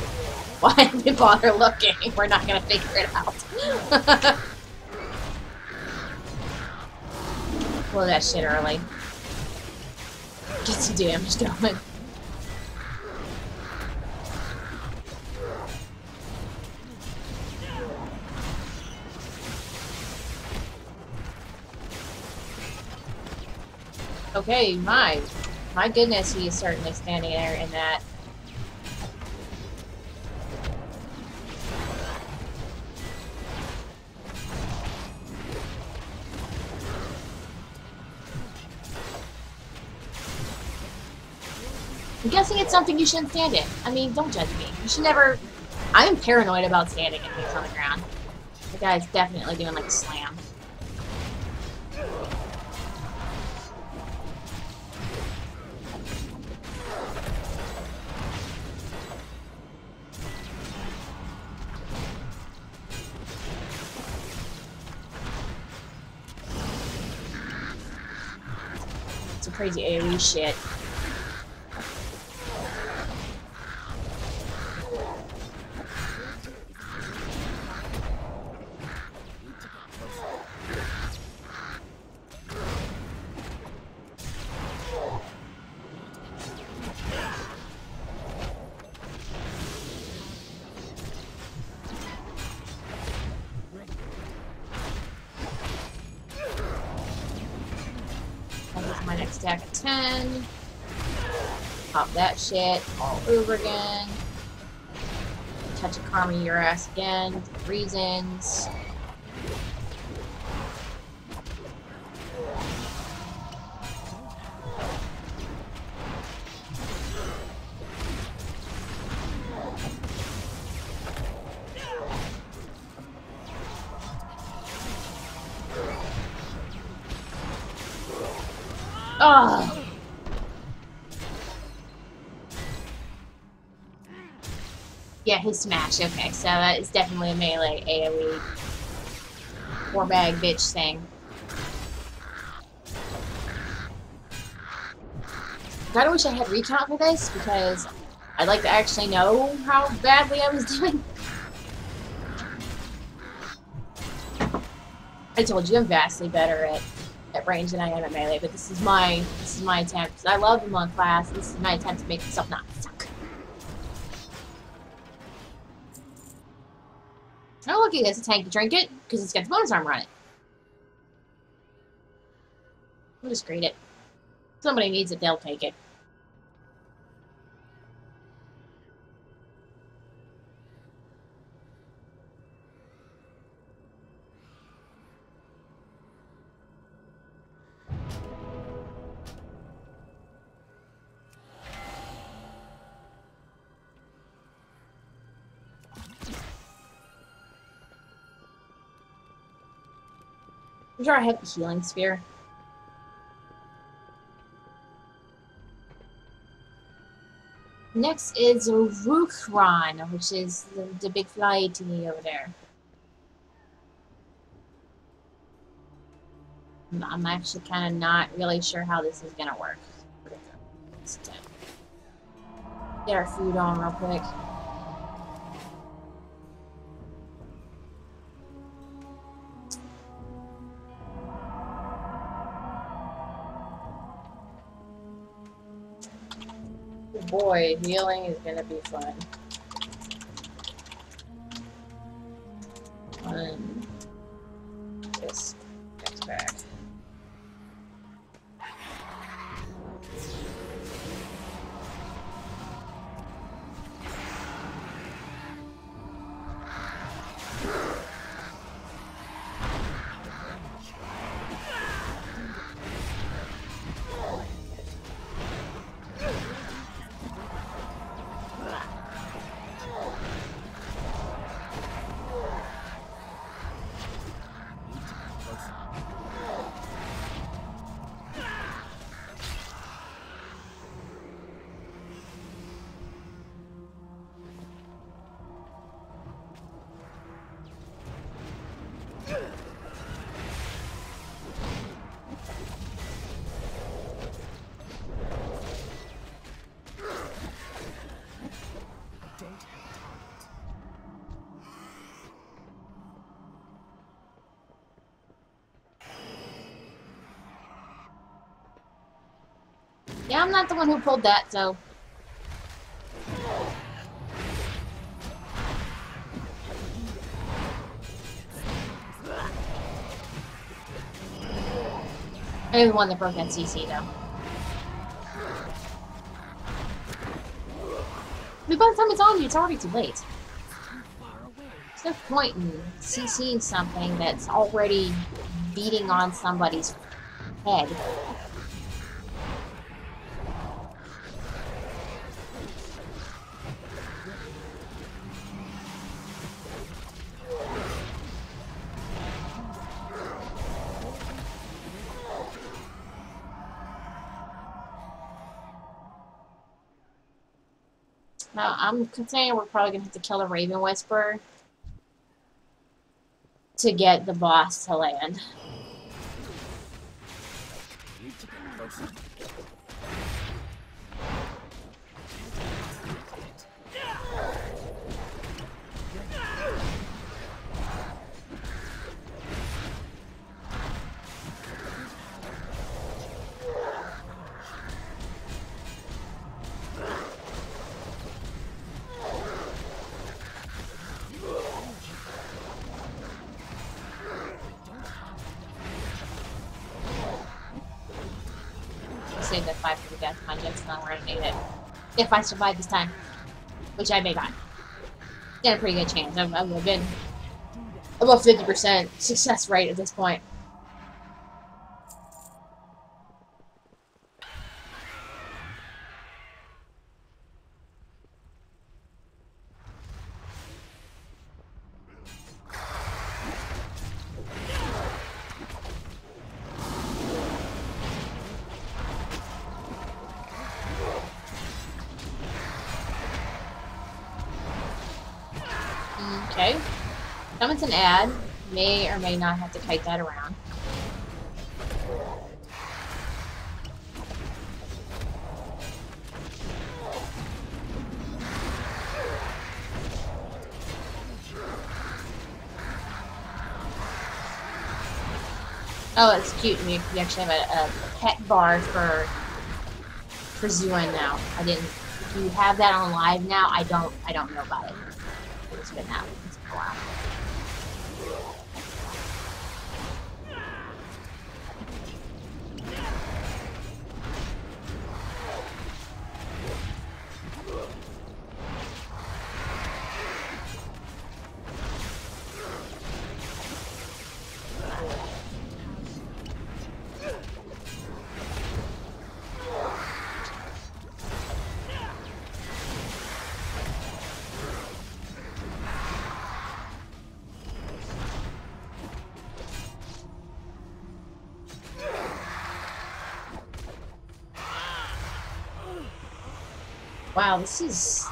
Why did we bother looking? We're not gonna figure it out. Blow that shit early. Get some damage going. Okay, my goodness, he is certainly standing there in that. I'm guessing it's something you shouldn't stand in. I mean, don't judge me. You should never... I'm paranoid about standing in things on the ground. The guy's definitely doing, like, a slam. It's a crazy AoE shit. attack at 10. Pop that shit all over again. Touch of Karma your ass again. Reasons. Oh. Yeah, his smash. Okay, so that is definitely a melee AoE four bag bitch thing. Kinda wish I had recount for this because I'd like to actually know how badly I was doing. I told you I'm vastly better at range than I am at melee, but this is my attempt. I love him on class. This is my attempt to make myself not suck. Oh look, he has a tanky trinket because it's got the bonus armor on it. We'll just grade it. If somebody needs it, they'll take it. I'm sure I have the healing sphere. Next is Rukran, which is the big fly thingy over there. I'm actually kind of not really sure how this is gonna work. Let's get our food on real quick. Boy, healing is gonna be fun. This next bag. Yeah, I'm not the one who pulled that, so... I'm the one that broke that CC, though. But by the time it's on you, it's already too late. There's no point in CCing something that's already beating on somebody's head. I'm saying we're probably going to have to kill a Raven Whisperer to get the boss to land. save that 5 for the death. My jet's not where I need it. If I survive this time, which I may not. Got a pretty good chance. I'm good. Above 50% success rate at this point. Comments and ad may or may not have to kite that around. Oh, it's cute. You actually have a pet bar for Zuan now. I didn't. If you have that on live now, I don't know about it. It's been out. It's been a while. Wow, this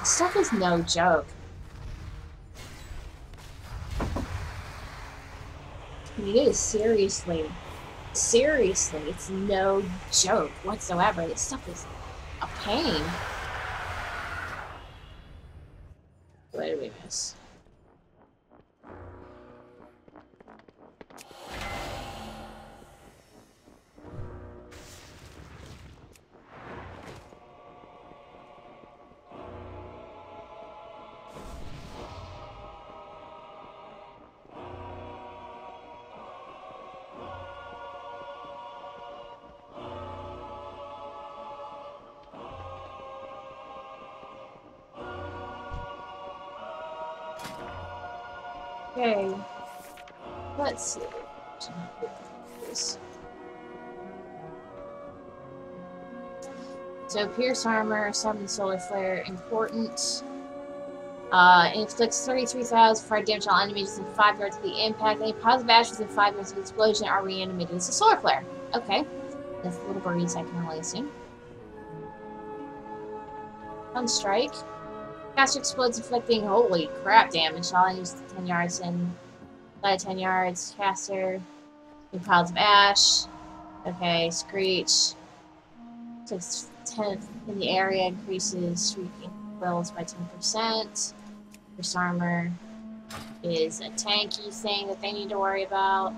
stuff is no joke. It is, seriously. Seriously, it's no joke whatsoever. This stuff is a pain. What did we miss? Okay, let's see. So Pierce Armor, Summon Solar Flare, important. Inflicts 33,000 fire damage on enemies within 5 yards of the impact. Any positive ashes in 5 yards of the explosion are reanimated as a solar flare. Okay, that's the little birdies I can only assume. Sunstrike. Caster explodes, inflicting holy crap damage. All I use 10 yards and by 10 yards. Caster in piles of ash. Okay, Screech takes 10 in the area, increases shrieking wills by 10%. This armor is a tanky thing that they need to worry about.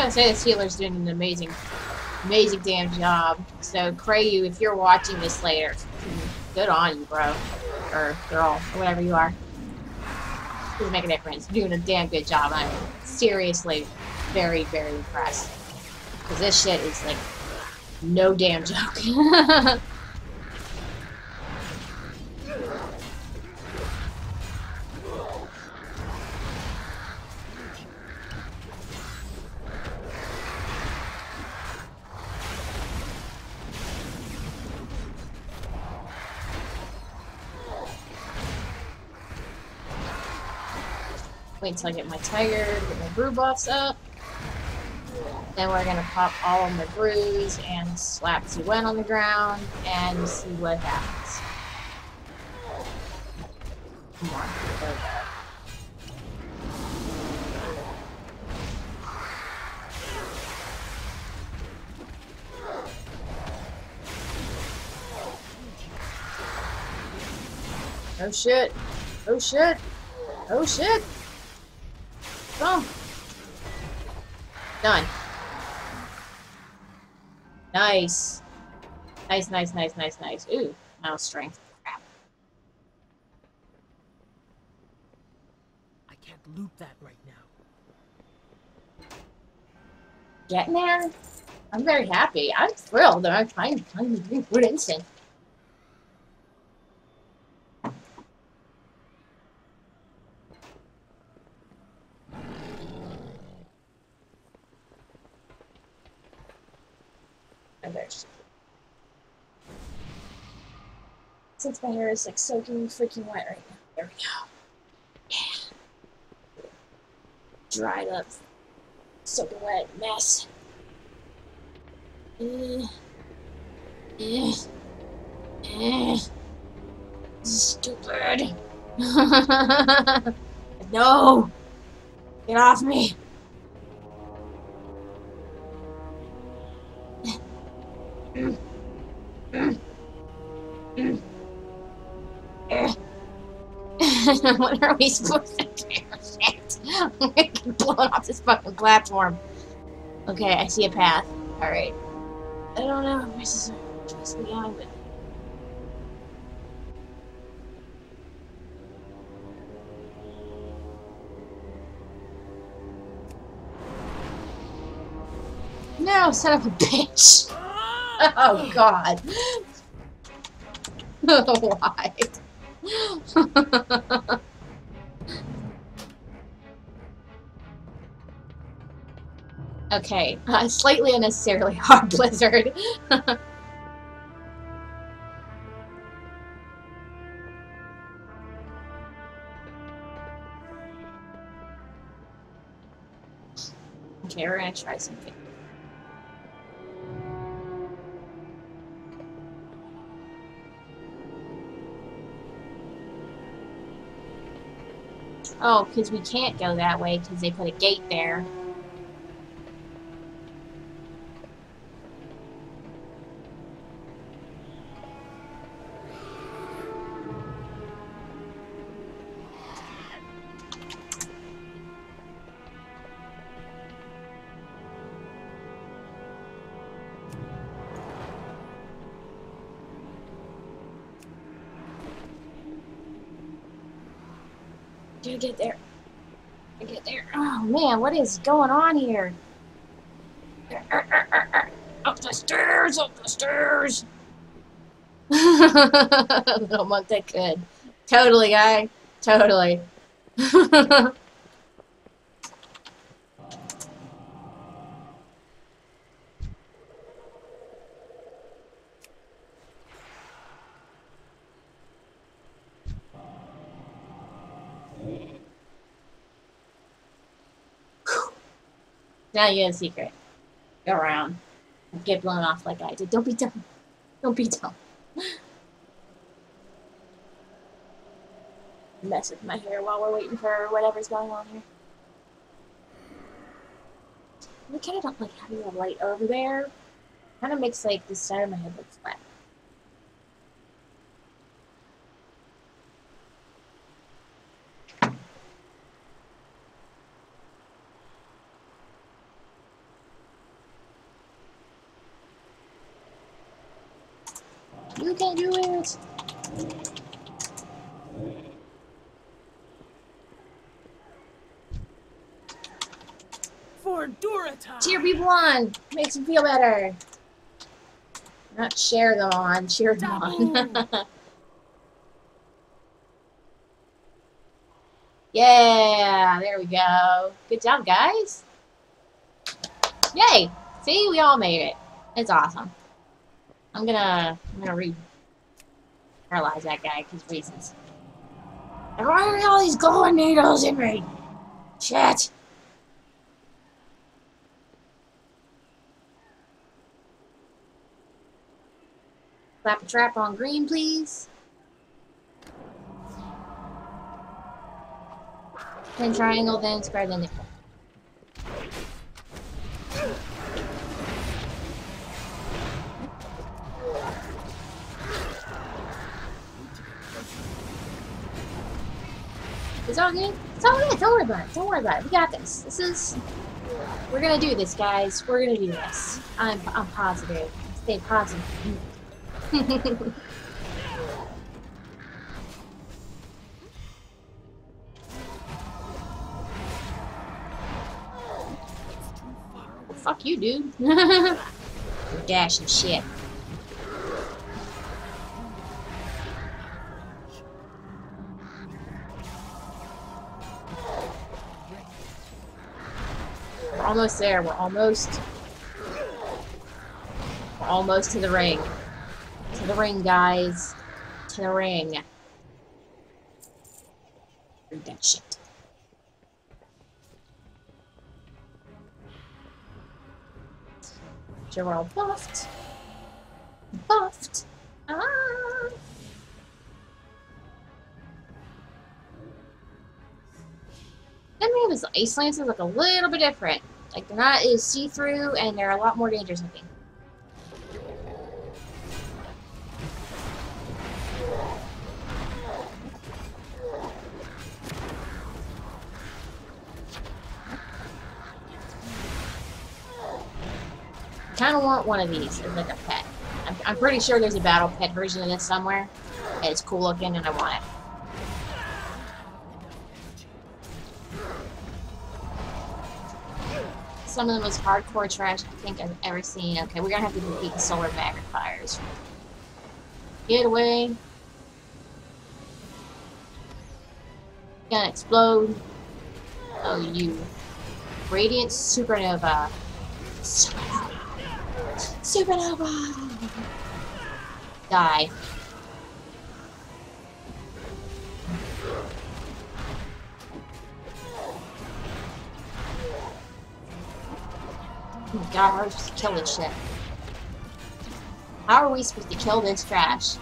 I say this healer's doing an amazing, amazing damn job. So, Crayu, if you're watching this later, good on you, bro. Or girl, or whatever you are. It doesn't make a difference. You're doing a damn good job. I mean, seriously, very, very impressed. Because this shit is like no damn joke. Wait until I get my tiger, get my brew buffs up. Then we're gonna pop all of my brews and slap Zuen on the ground and see what happens. Come on, there we go. Oh shit! Oh shit! Oh shit! Boom. Done. Nice. Nice, nice, nice, nice, nice. Ooh, mouse strength. Crap. I can't loop that right now. Getting there? I'm very happy. I'm thrilled that I'm finally doing good instant. Since my hair is like soaking freaking wet right now. There we go. Yeah. Dried up. Soaking wet mess. Stupid. No! Get off me! What are we supposed to do? Shit. I'm gonna get blown off this fucking platform. Okay, I see a path. Alright. I don't know if this is just beyond, but. No, son of a bitch! Oh god. Why? Okay, slightly unnecessarily hard blizzard. Okay, we're gonna try something. Oh, because we can't go that way because they put a gate there. I get there. Oh man, what is going on here? Up the stairs. Little monk that could. Totally, guy. Totally. Now you have a secret. Go around. Get blown off like I did. Don't be dumb. Don't be dumb. Mess with my hair while we're waiting for whatever's going on here. I kind of don't like having a light over there. It kind of makes like the side of my head look flat. You can do it! For for Durata. Cheer people on. Makes them feel better. Not share them on. Cheer them on. Yeah, there we go. Good job, guys. Yay! See, we all made it. It's awesome. I'm gonna re-paralyze that guy because reasons. And why are all these glowing needles in me? Shit. Clap a trap on green, please. Then triangle, then square, then nickel. It's all good. It's all good. Don't worry about it. Don't worry about it. We got this. This is... We're gonna do this, guys. We're gonna do this. I'm positive. Stay positive. Fuck you, dude. Dash and shit. We're almost there. We're almost to the ring. To the ring, guys. To the ring. Read that shit. You're all buffed. Buffed. Ah. Then we have his ice lances look a little bit different. Like they're not as see-through and they're a lot more dangerous looking. I kind of want one of these as like a pet. I'm pretty sure there's a battle pet version of this somewhere. It's cool looking and I want it. Some of the most hardcore trash I think I've ever seen. Okay, we're gonna have to defeat the solar magnifiers. Get away. Gonna explode. Oh, you. Radiant supernova. Supernova! Die. Oh my god, how are we supposed to kill this shit? How are we supposed to kill this trash?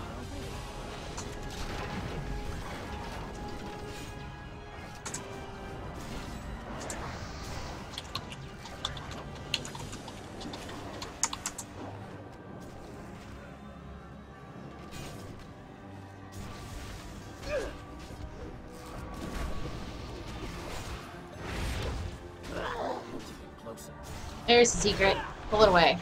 There's the secret. Pull it away.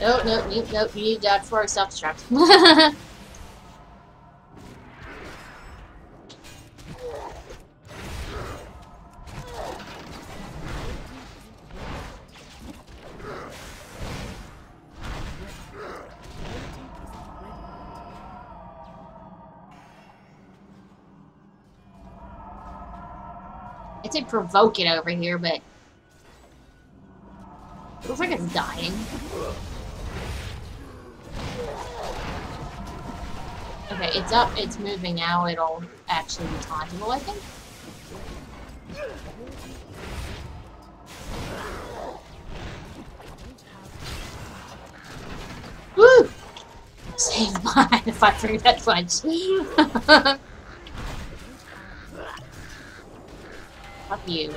Nope, nope, nope, nope. You need to dodge for a self-destruct. Provoke it over here, but it looks like it's dying. Okay, it's up, it's moving now, it'll actually be tauntable, I think. Woo! Save mine if I threw that punch. Fuck you.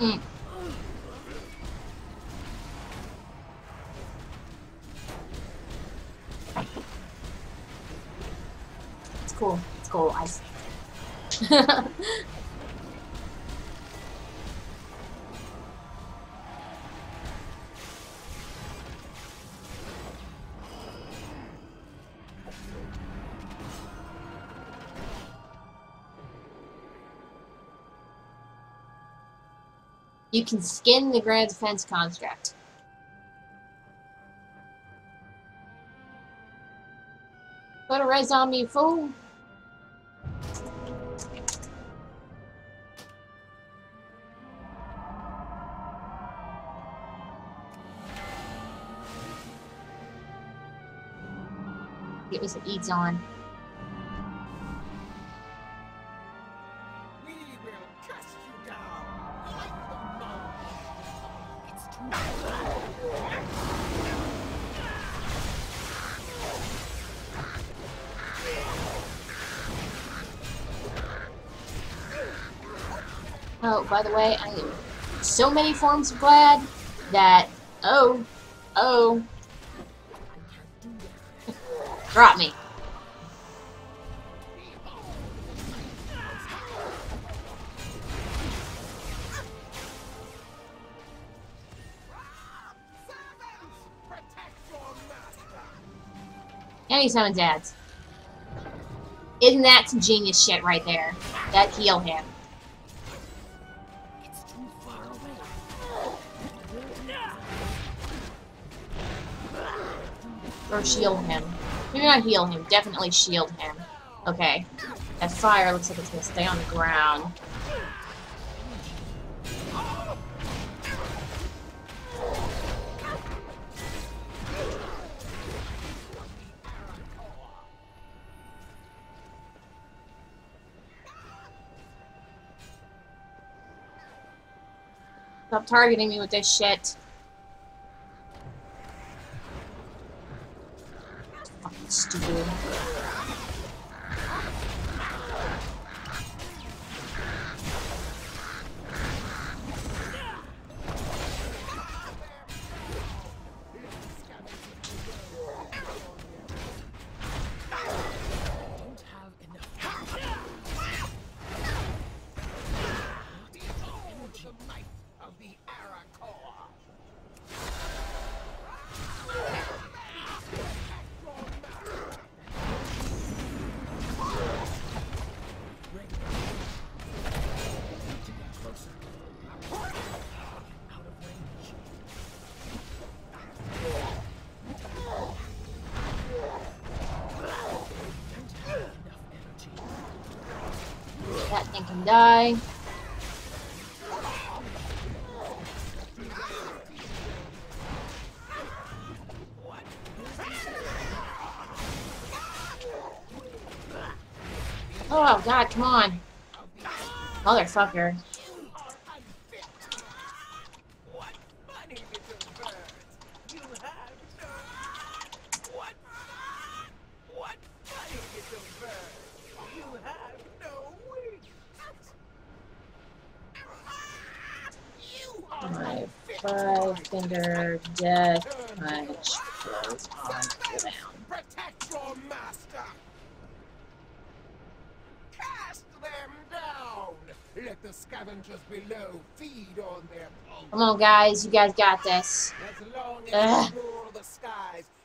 It's cool. It's cool. I see. You can skin the Grand Defense Construct. Put a res on me, fool. Get me some eats on. By the way, I am so many forms of glad that drop me. And he summons ads. Isn't that some genius shit right there? That heal him. Or shield him. Maybe not heal him, definitely shield him. Okay. That fire looks like it's gonna stay on the ground. Stop targeting me with this shit. Stupid. Die. Oh god, come on. Motherfucker. Death punch goes on cooldown. Protect your master. Cast them down. Let the scavengers below feed on their pulse. Come on, guys, you guys got this. As long as you rule the skies,